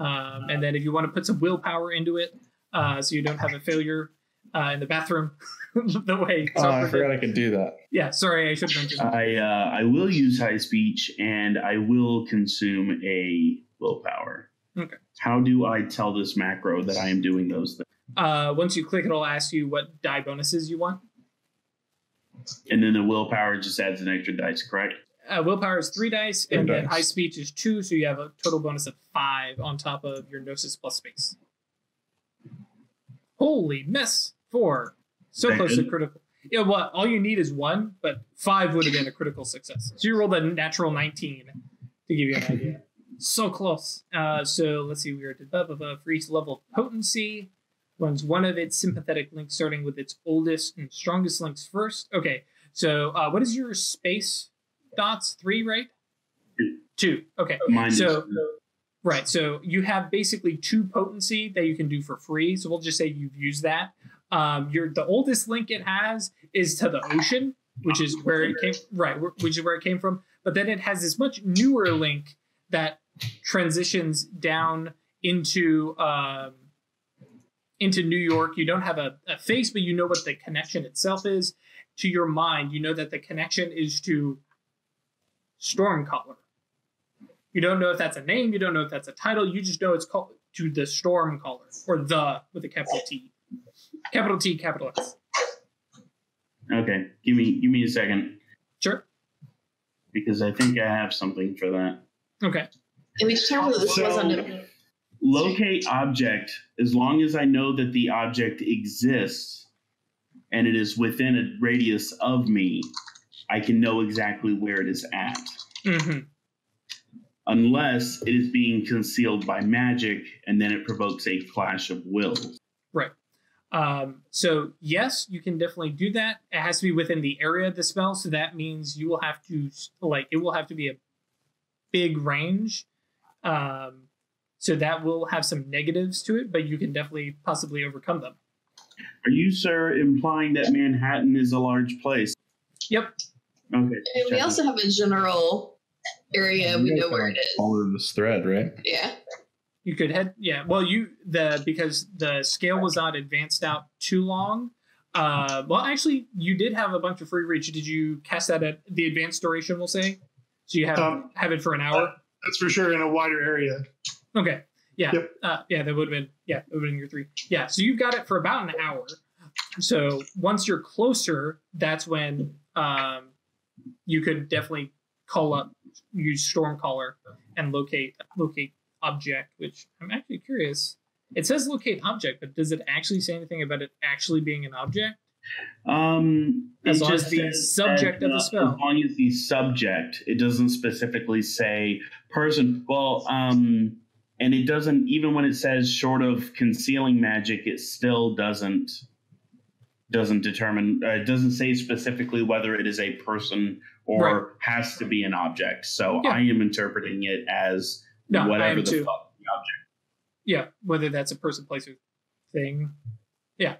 Um, and then if you want to put some willpower into it, uh, so you don't have a failure uh, in the bathroom. the way. Oh, I forgot I could do that. Yeah, sorry, I should mention that. I, uh, I will use high speech, and I will consume a willpower. Okay. How do I tell this macro that I am doing those things? Uh, once you click, it'll ask you what die bonuses you want. And then the willpower just adds an extra dice, correct? Uh, willpower is three dice, three and dice. Then high speech is two, so you have a total bonus of five on top of your Gnosis plus space. Holy mess! Four. So that close good? to critical. Yeah, well, all you need is one, but five would have been a critical success. So you rolled a natural nineteen, to give you an idea. So close. Uh, so let's see, we are at for each level of potency. Runs one of its sympathetic links starting with its oldest and strongest links first. Okay, so uh, what is your space dots? Three, right? Two. Two, okay. Mine so, is right, so you have basically two potency that you can do for free. So we'll just say you've used that. Um, your the oldest link it has is to the ocean, which is where it came right, which is where it came from. But then it has this much newer link that transitions down into um, into New York. You don't have a, a face, but you know what the connection itself is. To your mind, you know that the connection is to Stormcaller. You don't know if that's a name. You don't know if that's a title. You just know it's called to the Stormcaller, or the with a capital T. Capital T, capital S. Okay, give me give me a second. Sure. Because I think I have something for that. Okay. Can we determine this was under? Locate object. As long as I know that the object exists and it is within a radius of me, I can know exactly where it is at. Mm-hmm. Unless it is being concealed by magic, and then it provokes a clash of wills. Right. Um, so yes, you can definitely do that. It has to be within the area of the spell. So that means you will have to like, it will have to be a big range. Um, so that will have some negatives to it, but you can definitely possibly overcome them. Are you, sir, implying that Manhattan is a large place? Yep. Okay. And we also have a general area. We know where it is. Follow this thread, right? Yeah. You could head, yeah. Well, you the because the scale was not advanced out too long. Uh, well, actually, you did have a bunch of free reach. Did you cast that at the advanced duration? We'll say, so you have um, have it for an hour. That's for sure in a wider area. Okay. Yeah. Yep. Uh, yeah, that would have been yeah, it would have been your three. Yeah. So you've got it for about an hour. So once you're closer, that's when um, you could definitely call up, use Stormcaller, and locate locate. object, which I'm actually curious. It says locate object, but does it actually say anything about it actually being an object? Um, as long as the subject of the spell. As long as the subject, it doesn't specifically say person. Well, um, and it doesn't, even when it says short of concealing magic, it still doesn't doesn't determine. Uh, it doesn't say specifically whether it is a person or right. has to be an object. So yeah. I am interpreting it as No, whatever the, the object. Yeah, whether that's a person, place, or thing. Yeah.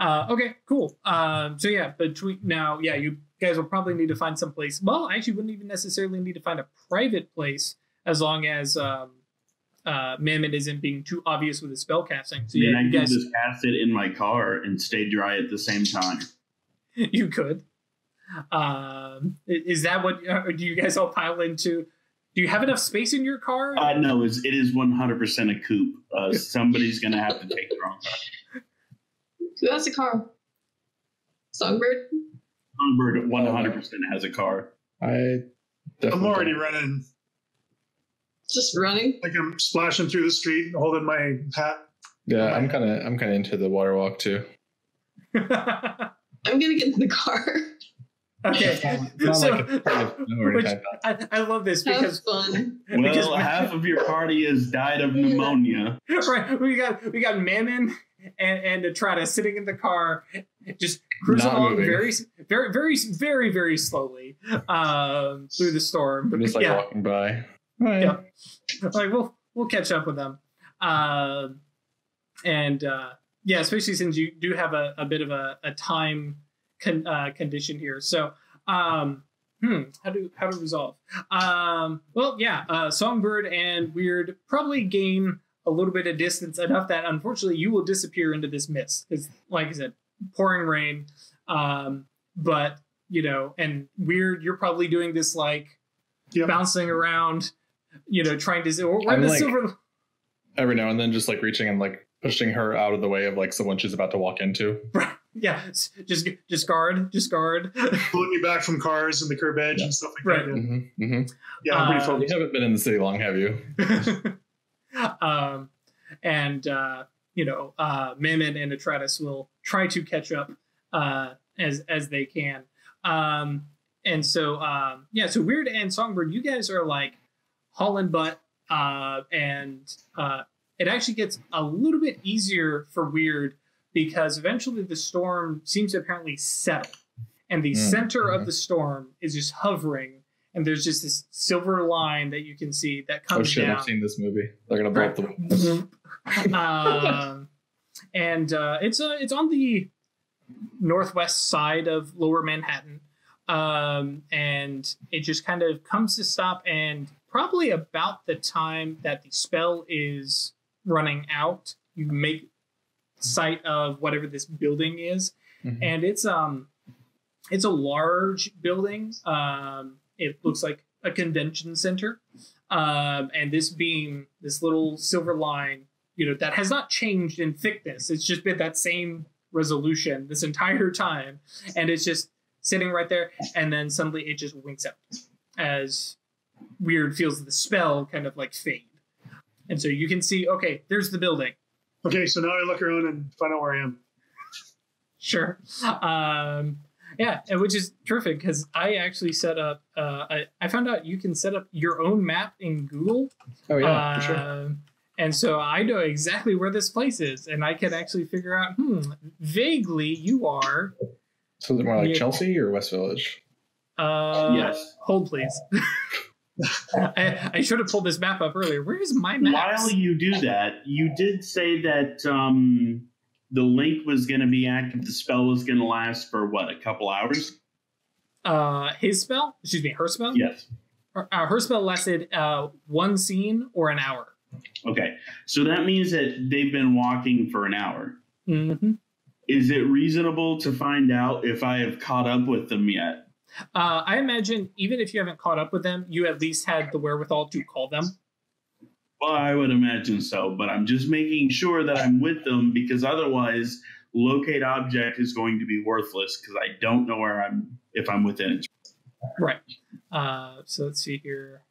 Uh, okay, cool. Um, so yeah, between now, yeah, you guys will probably need to find some place. Well, I actually wouldn't even necessarily need to find a private place as long as um, uh, Mammon isn't being too obvious with his spell casting. So yeah, I mean, you I guys could just cast it in my car and stay dry at the same time. You could. Um, is that what? Do you guys all pile into? Do you have enough space in your car? Uh, no, it's, it is one hundred percent a coupe. Uh, somebody's going to have to take their own car. Who has a car? Songbird? Songbird one hundred percent has a car. I I'm already don't. running. Just running? Like I'm splashing through the street holding my hat. Yeah, I'm kind of I'm kind of into the water walk too. I'm gonna get in the car. Okay, not so, like a part of which I, I love this because fun. Well, because half of your party has died of pneumonia. Right, we got we got Mammon and and Atratus sitting in the car, just cruising along very, very, very, very, very slowly um, through the storm. But just like yeah. walking by. Right. Yeah, like we'll we'll catch up with them, uh, and uh, yeah, especially since you do have a, a bit of a, a time con, uh, condition here. So, um, hmm, how do how to resolve? Um, well, yeah, uh, Songbird and Weird probably gain a little bit of distance enough that unfortunately you will disappear into this mist. It's like I said, pouring rain, um, but you know, and Weird, you're probably doing this like yep. bouncing around. You know, trying to or I'm the like, silver... every now and then just like reaching and like pushing her out of the way of like someone she's about to walk into. Yeah, just just guard, just guard. Pulling you back from cars and the curb edge yeah. and stuff like right. that. Mm-hmm, mm-hmm. Yeah, I'm pretty uh, focused. You haven't been in the city long, have you? um, and uh, you know, uh, Mammon and Atratus will try to catch up uh, as as they can. Um, and so um, yeah, so Weird and Songbird, you guys are like. Holland butt, uh, and uh, it actually gets a little bit easier for Weird because eventually the storm seems to apparently settle, and the mm-hmm. center of the storm is just hovering, and there's just this silver line that you can see that comes down. Oh shit! Down. I've seen this movie. They're gonna break the. um, and uh, it's uh, it's on the northwest side of Lower Manhattan, um, and it just kind of comes to stop and. Probably about the time that the spell is running out, you make sight of whatever this building is. Mm-hmm. And it's um, it's a large building. Um, it looks like a convention center. Um, and this beam, this little silver line, you know, that has not changed in thickness. It's just been that same resolution this entire time. And it's just sitting right there. And then suddenly it just winks out as... Weird feels the spell kind of like fade, and so you can see okay there's the building. Okay, so now I look around and find out where I am. Sure. Um yeah, and which is terrific because I actually set up uh I, I found out you can set up your own map in Google. Oh yeah, uh, for sure. And so I know exactly where this place is, and I can actually figure out hmm vaguely you are so is it more like Chelsea or West Village? Uh yes, hold please. I, I should have pulled this map up earlier. Where is my map? While you do that, you did say that um, the link was going to be active. The spell was going to last for, what, a couple hours? Uh, his spell? Excuse me, her spell? Yes. Her, uh, her spell lasted uh, one scene or an hour. Okay. So that means that they've been walking for an hour. Mm-hmm. Is it reasonable to find out if I have caught up with them yet? Uh, I imagine even if you haven't caught up with them, you at least had the wherewithal to call them. Well, I would imagine so, but I'm just making sure that I'm with them because otherwise locate object is going to be worthless because I don't know where I'm if I'm within. Right. Uh, so let's see here.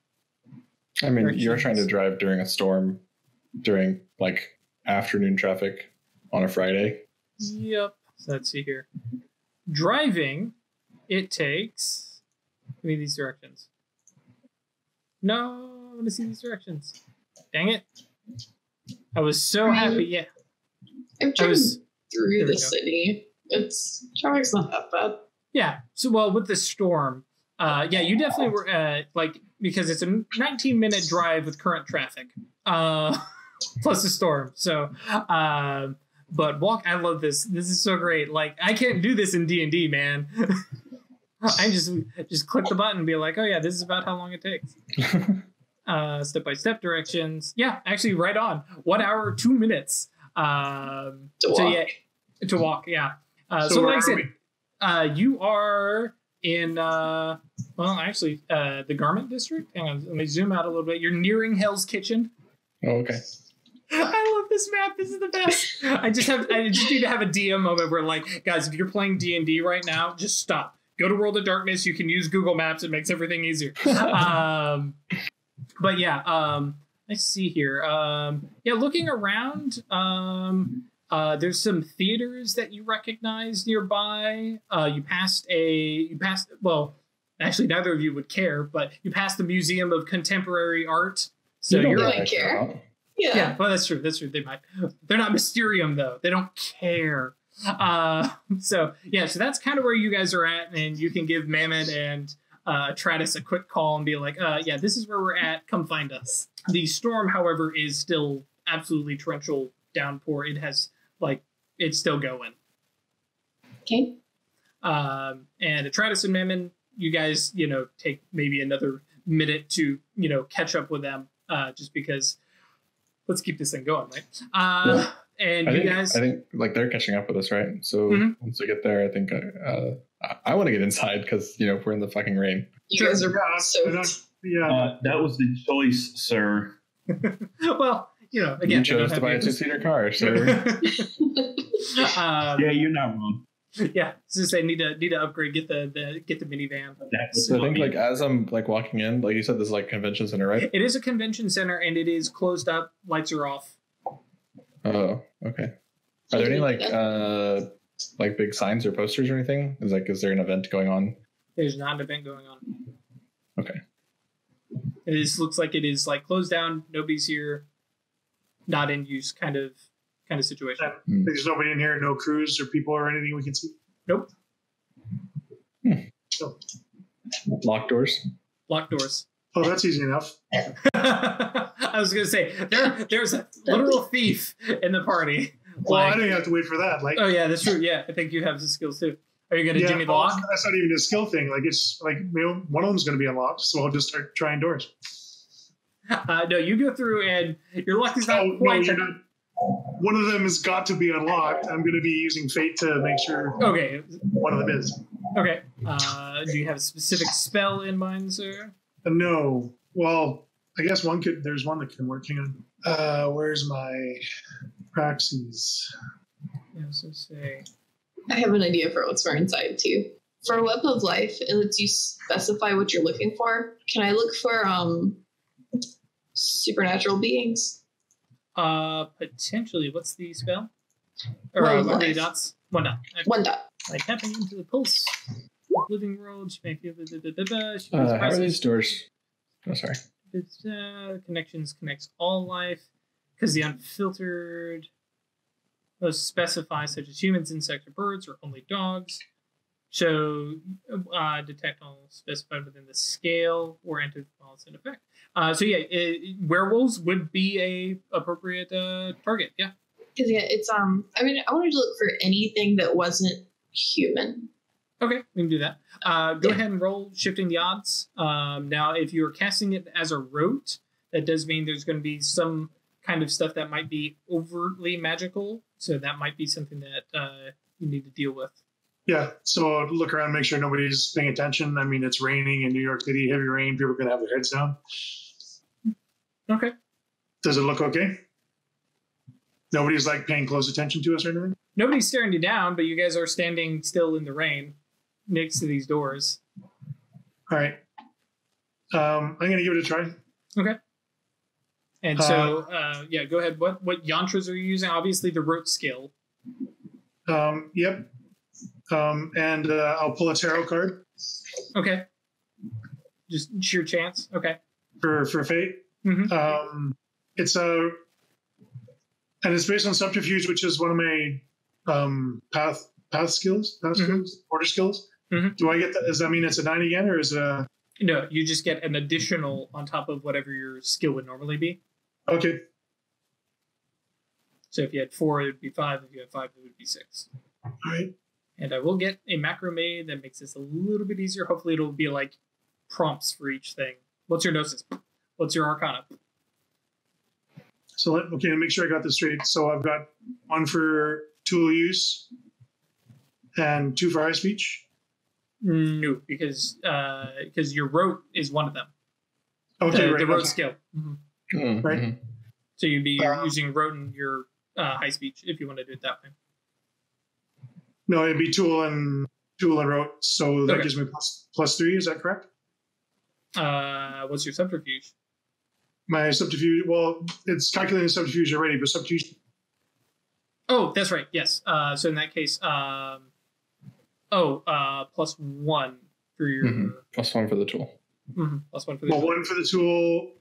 I mean, directions. You're trying to drive during a storm during like afternoon traffic on a Friday. Yep. So let's see here. Driving. It takes. Give me these directions. No, I want to see these directions. Dang it! I was so happy. Yeah, I'm trying through the city. It's traffic's not that bad. Yeah. So well, with the storm, uh, yeah, you definitely were uh, like because it's a nineteen minute drive with current traffic, uh, plus the storm. So. Uh, But walk, I love this. This is so great. Like I can't do this in D and D, man. I just just click the button and be like, oh yeah, this is about how long it takes. uh, step by step directions. Yeah, actually, right on. One hour, two minutes. Um, to walk. So yeah, to walk. Yeah. Uh, so, so like I said, uh, you are in. Uh, well, actually, uh, the garment district. Hang on, let me zoom out a little bit. You're nearing Hell's Kitchen. Oh, okay. I love this map. This is the best. I just have. I just need to have a D M moment where, like, guys, if you're playing D and D right now, just stop. Go to World of Darkness. You can use Google Maps. It makes everything easier. um, but yeah, um, Let's see here. Um, yeah, looking around, um, uh, there's some theaters that you recognize nearby. Uh, you passed a, you passed, well, actually neither of you would care, but you passed the Museum of Contemporary Art. So you don't really care. Yeah. yeah, well, that's true. That's true. They might. They're not Mysterium though. They don't care. Uh, so yeah, so that's kind of where you guys are at, and you can give Mammon and uh, Atratus a quick call and be like, uh, yeah, this is where we're at. Come find us. The storm, however, is still absolutely torrential downpour. It has like it's still going. Okay. Um, and Atratus and Mammon, you guys, you know, take maybe another minute to you know catch up with them, uh, just because. Let's keep this thing going, right? Uh, yeah. And I you think, guys... I think, like, they're catching up with us, right? So mm-hmm. once we get there, I think uh, I, I want to get inside because, you know, we're in the fucking rain. You guys are soaked. Yeah, uh, that was the choice, sir. Well, you know, again... You chose to buy a two-seater car, sir. um, yeah, you're not wrong. Yeah, since they need to need to upgrade, get the, the get the minivan. That's so I think like as I'm like walking in, like you said, this is like convention center, right? It is a convention center, and it is closed up. Lights are off. Oh, okay. Are there any like uh like big signs or posters or anything? Is like is there an event going on? There's not an event going on. Okay. It is looks like it is like closed down. Nobody's here. Not in use, kind of. Kind of situation. Yeah. There's nobody in here, no crews or people or anything we can see. Nope. Hmm. So. Locked doors. Locked doors. Oh, that's easy enough. I was gonna say there, there's a literal thief in the party. Well, like, I don't have to wait for that. Like, oh yeah, that's true. Yeah, I think you have the skills too. Are you gonna yeah, Jimmy the lock? Well, that's not even a skill thing. Like it's like you know, one of them's gonna be unlocked, so I'll just start trying doors. Uh, no, you go through, and your luck is not oh, quite. No, you're not. One of them has got to be unlocked. I'm going to be using fate to make sure okay. one of them is. Okay. Uh, do you have a specific spell in mind, sir? Uh, no. Well, I guess one could. There's one that can work. Hang on. Uh, where's my praxis? Yes, I say. I have an idea for what's for inside too. For a web of life, it lets you specify what you're looking for. Can I look for um supernatural beings? Uh, potentially. What's the spell? Or uh, how many dots? One dot. Okay. One dot. Like tapping into the pulse. Living world. She may feel. Uh, how are these doors? Oh, sorry. It's, uh, connections connects all life because the unfiltered most specify such as humans, insects, or birds, or only dogs. So uh, detect all specified within the scale or enter the balance in effect. Uh, so yeah, it, werewolves would be a appropriate uh, target. Yeah, because yeah, it's um. I mean, I wanted to look for anything that wasn't human. Okay, we can do that. Uh, go yeah. ahead and roll shifting the odds. Um, now, if you're casting it as a rote, that does mean there's going to be some kind of stuff that might be overtly magical. So that might be something that uh, you need to deal with. Yeah, so look around, make sure nobody's paying attention. I mean, it's raining in New York City, heavy rain. People are going to have their heads down. Okay. Does it look okay? Nobody's, like, paying close attention to us or anything? Nobody's staring you down, but you guys are standing still in the rain next to these doors. All right. Um, I'm going to give it a try. Okay. And uh, so, uh, yeah, go ahead. What, what yantras are you using? Obviously, the rote skill. Um, yep. Um, and uh, I'll pull a tarot card. Okay. Just sheer chance. Okay. For for fate. Mm-hmm. Um, it's a, and it's based on subterfuge, which is one of my um, path path skills, path mm-hmm. skills, order skills. Mm-hmm. Do I get that? Does that mean it's a nine again, or is it a? No, you just get an additional on top of whatever your skill would normally be. Okay. So if you had four, it would be five. If you had five, it would be six. All right. And I will get a macro made that makes this a little bit easier. Hopefully it'll be like prompts for each thing. What's your Gnosis? What's your Arcana? So, let, okay, make sure I got this straight. So I've got one for tool use and two for high speech? No, because uh, because your rote is one of them. Okay, the, right. The rote okay. skill. Mm-hmm. Mm-hmm. Right. So you'd be um, using rote and your uh, high speech if you want to do it that way. No, it'd be tool and tool and rote, so that okay. gives me plus plus three. Is that correct? Uh, what's your subterfuge? my subterfuge. Well, it's calculating subterfuge already, but subterfuge. Oh, that's right. Yes. Uh, so in that case, um, oh, uh, plus one for your mm-hmm. plus one for the tool. Mm-hmm. Plus one for the well, tool. one for the tool.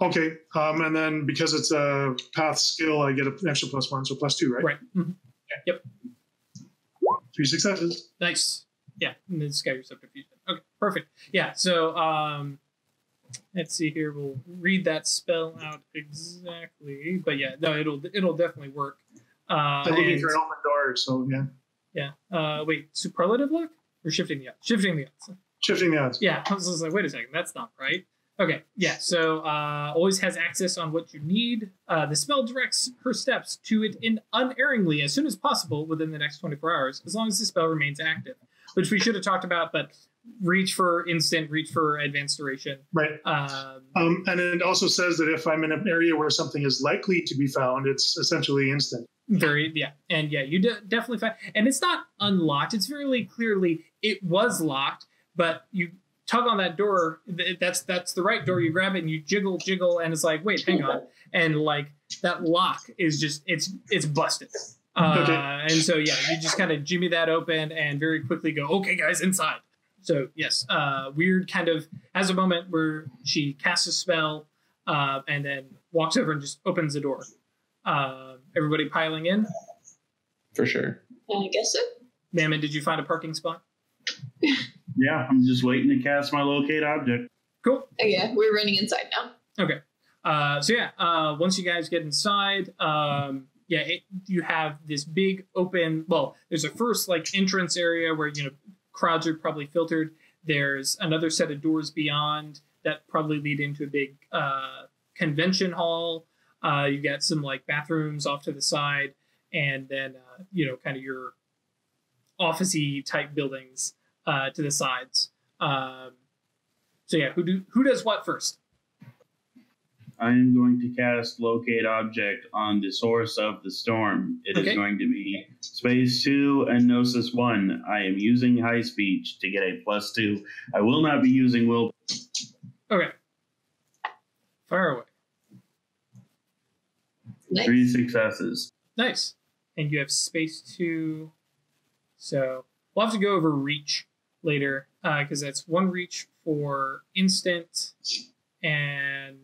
Okay, um, and then because it's a path skill, I get an extra plus one, so plus two, right? Right. Mm-hmm. Okay. Yep. Three successes. Nice. Yeah, and then scout your subterfuge. Okay, perfect. Yeah, so um, let's see here. We'll read that spell out exactly, but yeah, no, it'll it'll definitely work. Uh, I'm looking for an open door, so yeah. Yeah. Uh, wait, superlative luck or shifting the odds? Shifting the odds. Shifting the odds. Yeah. I was just like, wait a second, that's not right. Okay, yeah, so uh, always has access on what you need. Uh, the spell directs her steps to it in unerringly as soon as possible within the next twenty-four hours, as long as the spell remains active, which we should have talked about, but reach for instant, reach for advanced duration. Right. Um, um, and it also says that if I'm in an area where something is likely to be found, it's essentially instant. Very, yeah. And yeah, you de- definitely find... And it's not unlocked. It's very clearly it was locked, but you... tug on that door, that's that's the right door, you grab it and you jiggle jiggle and it's like, wait, hang on, and like that lock is just it's it's busted. Uh okay. And so yeah, you just kind of jimmy that open and very quickly go, okay guys, inside. So yes, uh Weird kind of has a moment where she casts a spell uh and then walks over and just opens the door. Uh, everybody piling in for sure, I guess so. Mammon, did you find a parking spot? Yeah, I'm just waiting to cast my locate object. Cool. Oh, yeah, we're running inside now. Okay. Uh, so, yeah, uh, once you guys get inside, um, yeah, it, you have this big open, well, there's a first, like, entrance area where, you know, crowds are probably filtered. There's another set of doors beyond that probably lead into a big uh, convention hall. Uh, you got some, like, bathrooms off to the side, and then, uh, you know, kind of your office-y type buildings. Uh, to the sides. Um, so yeah, who do who does what first? I am going to cast Locate Object on the source of the storm. It okay. is going to be Space two and Gnosis one. I am using High Speech to get a plus two. I will not be using Will. Okay. Fire away. Nice. Three successes. Nice. And you have Space two. So we'll have to go over Reach later, because uh, that's one reach for instant. And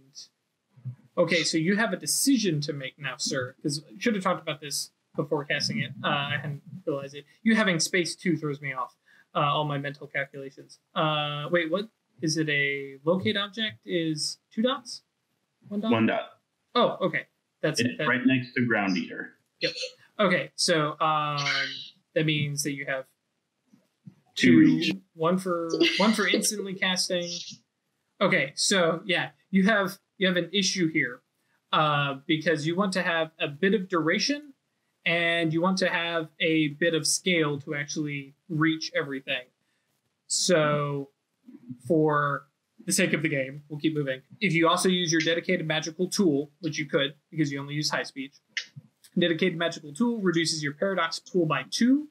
okay, so you have a decision to make now, sir, because I should have talked about this before casting it. Uh, I hadn't realized it. You having Space two throws me off uh, all my mental calculations. Uh, wait, what? Is it a locate object? Is two dots? One dot? One dot. Oh, okay. That's it. That... right next to Ground Eater. Yep. Okay, so um, that means that you have Two, one for one for instantly casting. Okay, so yeah, you have you have an issue here uh, because you want to have a bit of duration and you want to have a bit of scale to actually reach everything. So, for the sake of the game, we'll keep moving. If you also use your dedicated magical tool, which you could because you only use High Speech, dedicated magical tool reduces your paradox pool by two.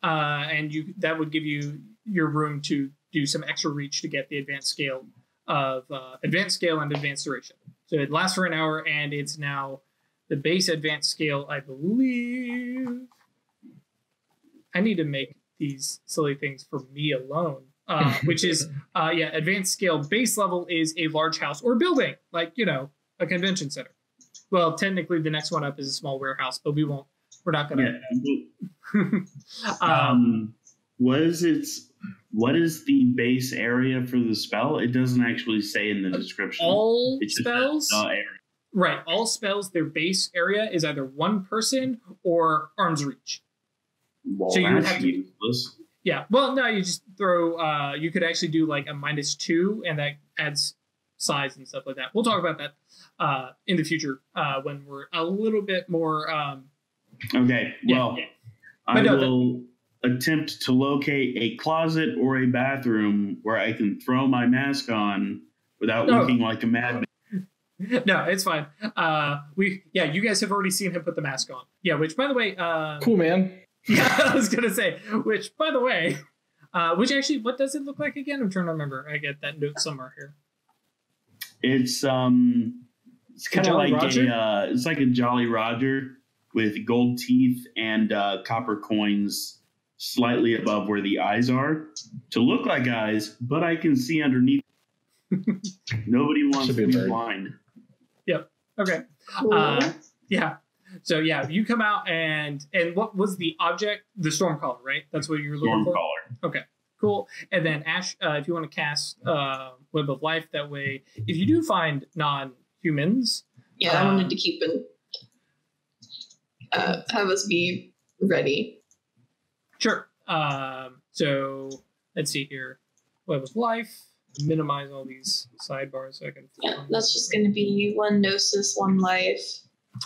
Uh, and you that would give you your room to do some extra reach to get the advanced scale of uh, advanced scale and advanced duration. So it lasts for an hour, and it's now the base advanced scale, I believe. I need to make these silly things for me alone, uh, which is, uh, yeah, advanced scale base level is a large house or building, like, you know, a convention center. Well, technically the next one up is a small warehouse, but we won't. We're not going to... Yeah. um what is its what is the base area for the spell? It doesn't actually say in the description. All it's spells area. Right, all spells, their base area is either one person or arm's reach. Well, so you would have to, yeah, well no, you just throw uh you could actually do like a minus two and that adds size and stuff like that. We'll talk about that uh in the future uh when we're a little bit more um okay yeah, well yeah. I will attempt to locate a closet or a bathroom where I can throw my mask on without no. looking like a madman. No, it's fine. Uh, we yeah, you guys have already seen him put the mask on. Yeah, which by the way, uh, cool man. Yeah, I was gonna say. Which by the way, uh, which actually, what does it look like again? I'm trying to remember. I get that note somewhere here. It's um, it's kind of like a, uh, it's like a Jolly Roger with gold teeth and uh, copper coins slightly above where the eyes are to look like eyes, but I can see underneath. Nobody wants be to be blind. Yep. Okay. Cool. Uh, yeah. So yeah, you come out and and what was the object? The Stormcaller, right? That's what you were looking for? Stormcaller. Okay. Cool. And then Ash, uh, if you want to cast uh, Web of Life, that way, if you do find non-humans, yeah, um, I wanted to keep and uh, have us be ready. Sure. Um, so let's see here, Web of Life. Minimize all these sidebars so I can. Yeah, that's just going to be one Gnosis, one life.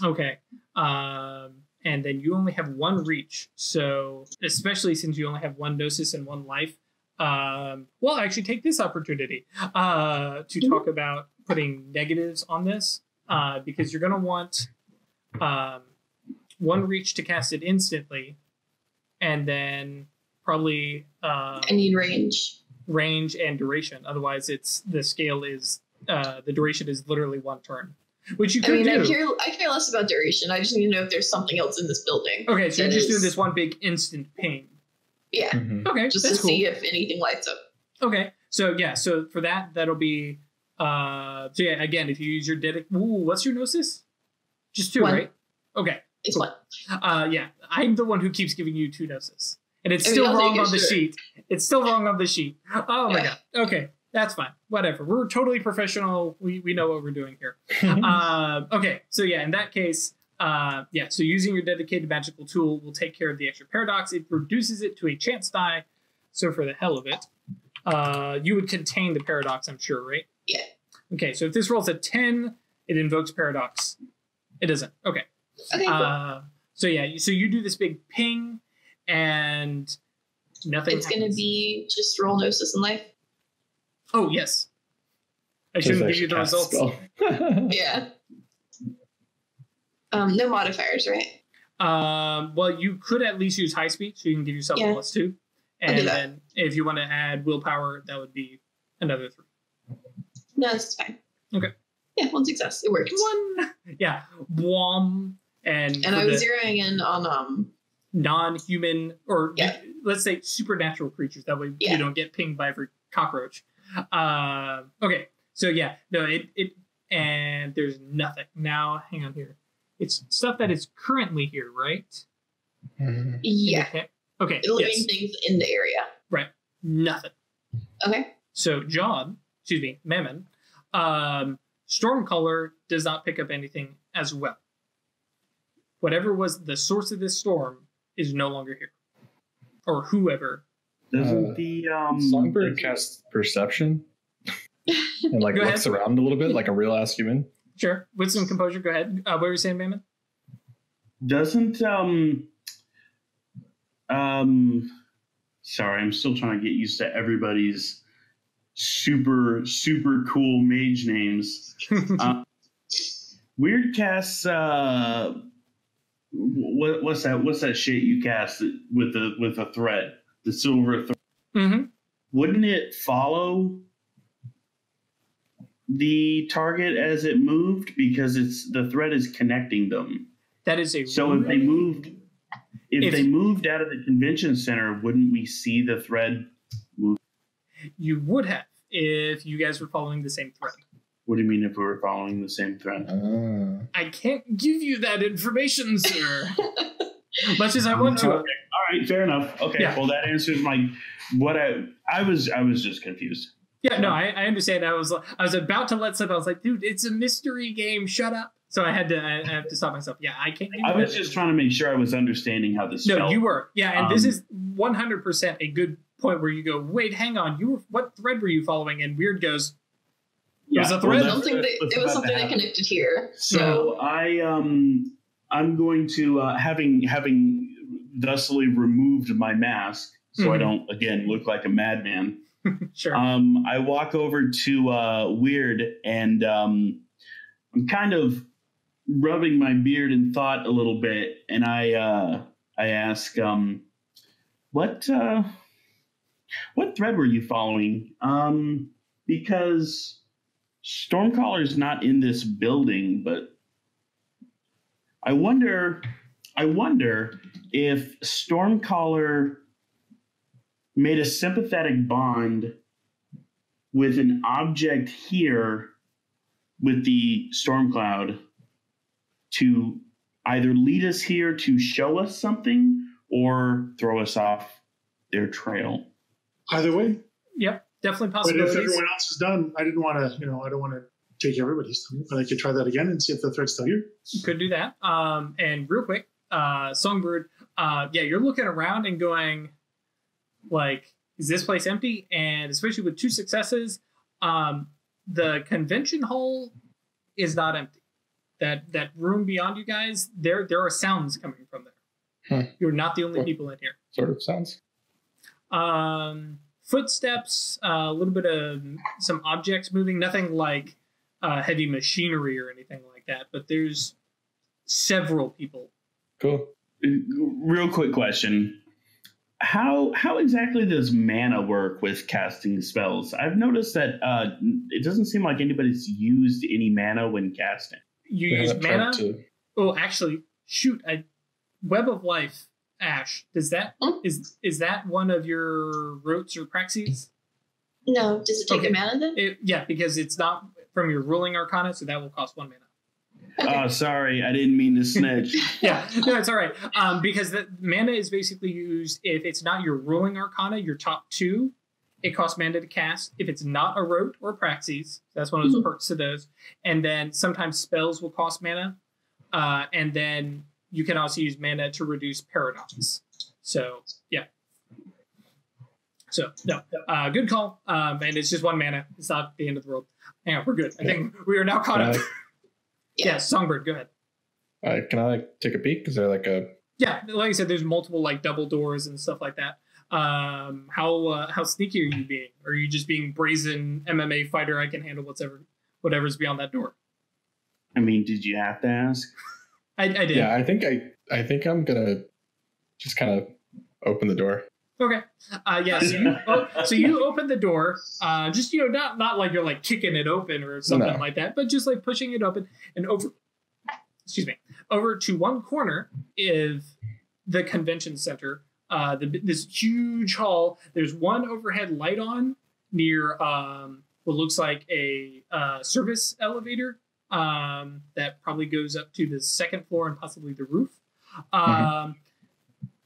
Okay. Um, and then you only have one reach. So, especially since you only have one Gnosis and one life, um, well, actually take this opportunity uh, to talk about putting negatives on this uh, because you're going to want um, one reach to cast it instantly and then probably. Uh, I need range. range and duration, otherwise it's the scale is uh the duration is literally one turn, which you could I mean, do. I care, I care less about duration. I just need to know if there's something else in this building. Okay, so you're just is... doing this one big instant ping. Yeah. Mm-hmm. Okay, just that's to cool. see if anything lights up. Okay, so yeah, so for that that'll be uh so yeah, again, if you use your dedic ooh, what's your Gnosis? Just two, one. Right? Okay, it's cool. One. Uh yeah, I'm the one who keeps giving you two Gnosis. And it's I mean, still wrong on the sure. sheet. It's still wrong on the sheet. Oh my yeah. God. Okay. That's fine. Whatever. We're totally professional. We, we know what we're doing here. uh, okay. So yeah, in that case, uh, yeah. So using your dedicated magical tool will take care of the extra paradox. It reduces it to a chance die. So for the hell of it, uh, you would contain the paradox, I'm sure, right? Yeah. Okay. So if this rolls a ten, it invokes paradox. It doesn't. Okay. Okay. Cool. Uh, so yeah. So you do this big ping. And nothing It's happens. Gonna be just roll Gnosis and life. Oh yes. I shouldn't I give you the results. Yeah. Um, no modifiers, right? Um, well, you could at least use high speed, so you can give yourself yeah. a plus two. And then if you want to add willpower, that would be another three. No, that's fine. Okay. Yeah, one success. It works. One Yeah. Wom and And I was the, zeroing in on um non-human or yeah. let's say supernatural creatures, that way yeah. you don't get pinged by every cockroach. Uh, okay, so yeah, no, it, it and there's nothing. Now, hang on here. It's stuff that is currently here, right? Mm-hmm. Yeah. Okay. okay. Living yes. things in the area. Right. Nothing. Okay. So John, excuse me, Mammon, um, Stormcaller does not pick up anything as well. Whatever was the source of this storm is no longer here, or whoever. Doesn't uh, the um, Songbird cast perception and like looks ahead. around a little bit like a real ass human? Sure, with some composure. Go ahead. Uh, what were you saying, Mammon? Doesn't um um sorry, I'm still trying to get used to everybody's super super cool mage names. uh, Weird casts. Uh, What, what's that? What's that shit you cast with the with a thread? The silver thread. Mm-hmm. Wouldn't it follow the target as it moved because it's the thread is connecting them? That is a so. If they moved, if, if they moved out of the convention center, wouldn't we see the thread move? You would have if you guys were following the same thread. What do you mean if we were following the same thread? Uh, I can't give you that information, sir. Much as I want to. Okay. All right, fair enough. Okay, yeah. Well, that answers my what I I was I was just confused. Yeah, no, I, I understand. I was I was about to let slip. I was like, dude, it's a mystery game. Shut up. So I had to I, I have to stop myself. Yeah, I can't. Give I was that. just trying to make sure I was understanding how this. No, felt. You were. Yeah, and um, this is one hundred percent a good point where you go, wait, hang on, you were what thread were you following? And Weird goes. It was, yeah, a well, that, something that, it was something that connected here. So, so I, um, I'm going to uh, having having thusly removed my mask, so mm-hmm. I don't again look like a madman. Sure. Um, I walk over to uh, Weird, and um, I'm kind of rubbing my beard in thought a little bit, and I uh, I ask, um, what uh, what thread were you following? Um, because Stormcaller is not in this building, but I wonder, I wonder if Stormcaller made a sympathetic bond with an object here with the Stormcloud to either lead us here to show us something or throw us off their trail. Either way. Yep, definitely possibilities. But if everyone else is done, I didn't want to, you know, I don't want to take everybody's time, but I could try that again and see if the threat's still here. You could do that. Um, and real quick, uh, Songbird, uh, yeah, you're looking around and going, like, is this place empty? And especially with two successes, um, the convention hall is not empty. That that room beyond you guys, there there are sounds coming from there. Hmm. You're not the only what people in here. Sort of sounds. Um, footsteps, a uh, little bit of some objects moving. Nothing like uh, heavy machinery or anything like that. But there's several people. Cool. Real quick question. How how exactly does mana work with casting spells? I've noticed that uh, it doesn't seem like anybody's used any mana when casting. You they use mana? Oh, actually, shoot! I, Web of Life, Ash. Does that huh? is is that one of your rotes or praxis? No. Does it take okay. a mana then? It, yeah, because it's not from your ruling arcana, so that will cost one mana. Oh, sorry. I didn't mean to snitch. yeah, no, it's all right. Um, because the mana is basically used if it's not your ruling arcana, your top two, it costs mana to cast. If it's not a rote or praxis, that's one of those mm-hmm. perks to those. And then sometimes spells will cost mana. Uh, and then you can also use mana to reduce paradox. So, yeah. So, no, uh, good call. Um, and it's just one mana. It's not the end of the world. Hang on, we're good. I yeah. think we are now caught up. Yeah, Songbird, go ahead. All right, can I like take a peek? Is there like a yeah, like I said, there's multiple like double doors and stuff like that. Um, how uh, how sneaky are you being? Or are you just being brazen M M A fighter? I can handle whatever whatever's beyond that door. I mean, did you have to ask? I, I did. Yeah, I think I I think I'm gonna just kind of open the door. Okay. Uh, yeah. So you, oh, so you open the door, uh, just, you know, not not like you're like kicking it open or something no. like that, but just like pushing it open and over, excuse me, over to one corner of the convention center, uh, the, this huge hall. There's one overhead light on near um, what looks like a uh, service elevator um, that probably goes up to the second floor and possibly the roof. Um, mm-hmm.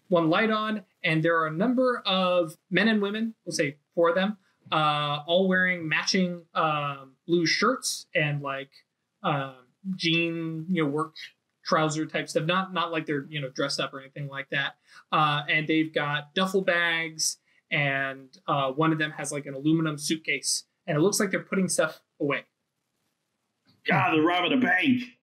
One light on, and there are a number of men and women, we'll say four of them, uh, all wearing matching um, blue shirts and like uh, jean, you know, work trouser type stuff. Not not like they're, you know, dressed up or anything like that. Uh, and they've got duffel bags, and uh, one of them has like an aluminum suitcase, and it looks like they're putting stuff away. God, they're robbing a bank.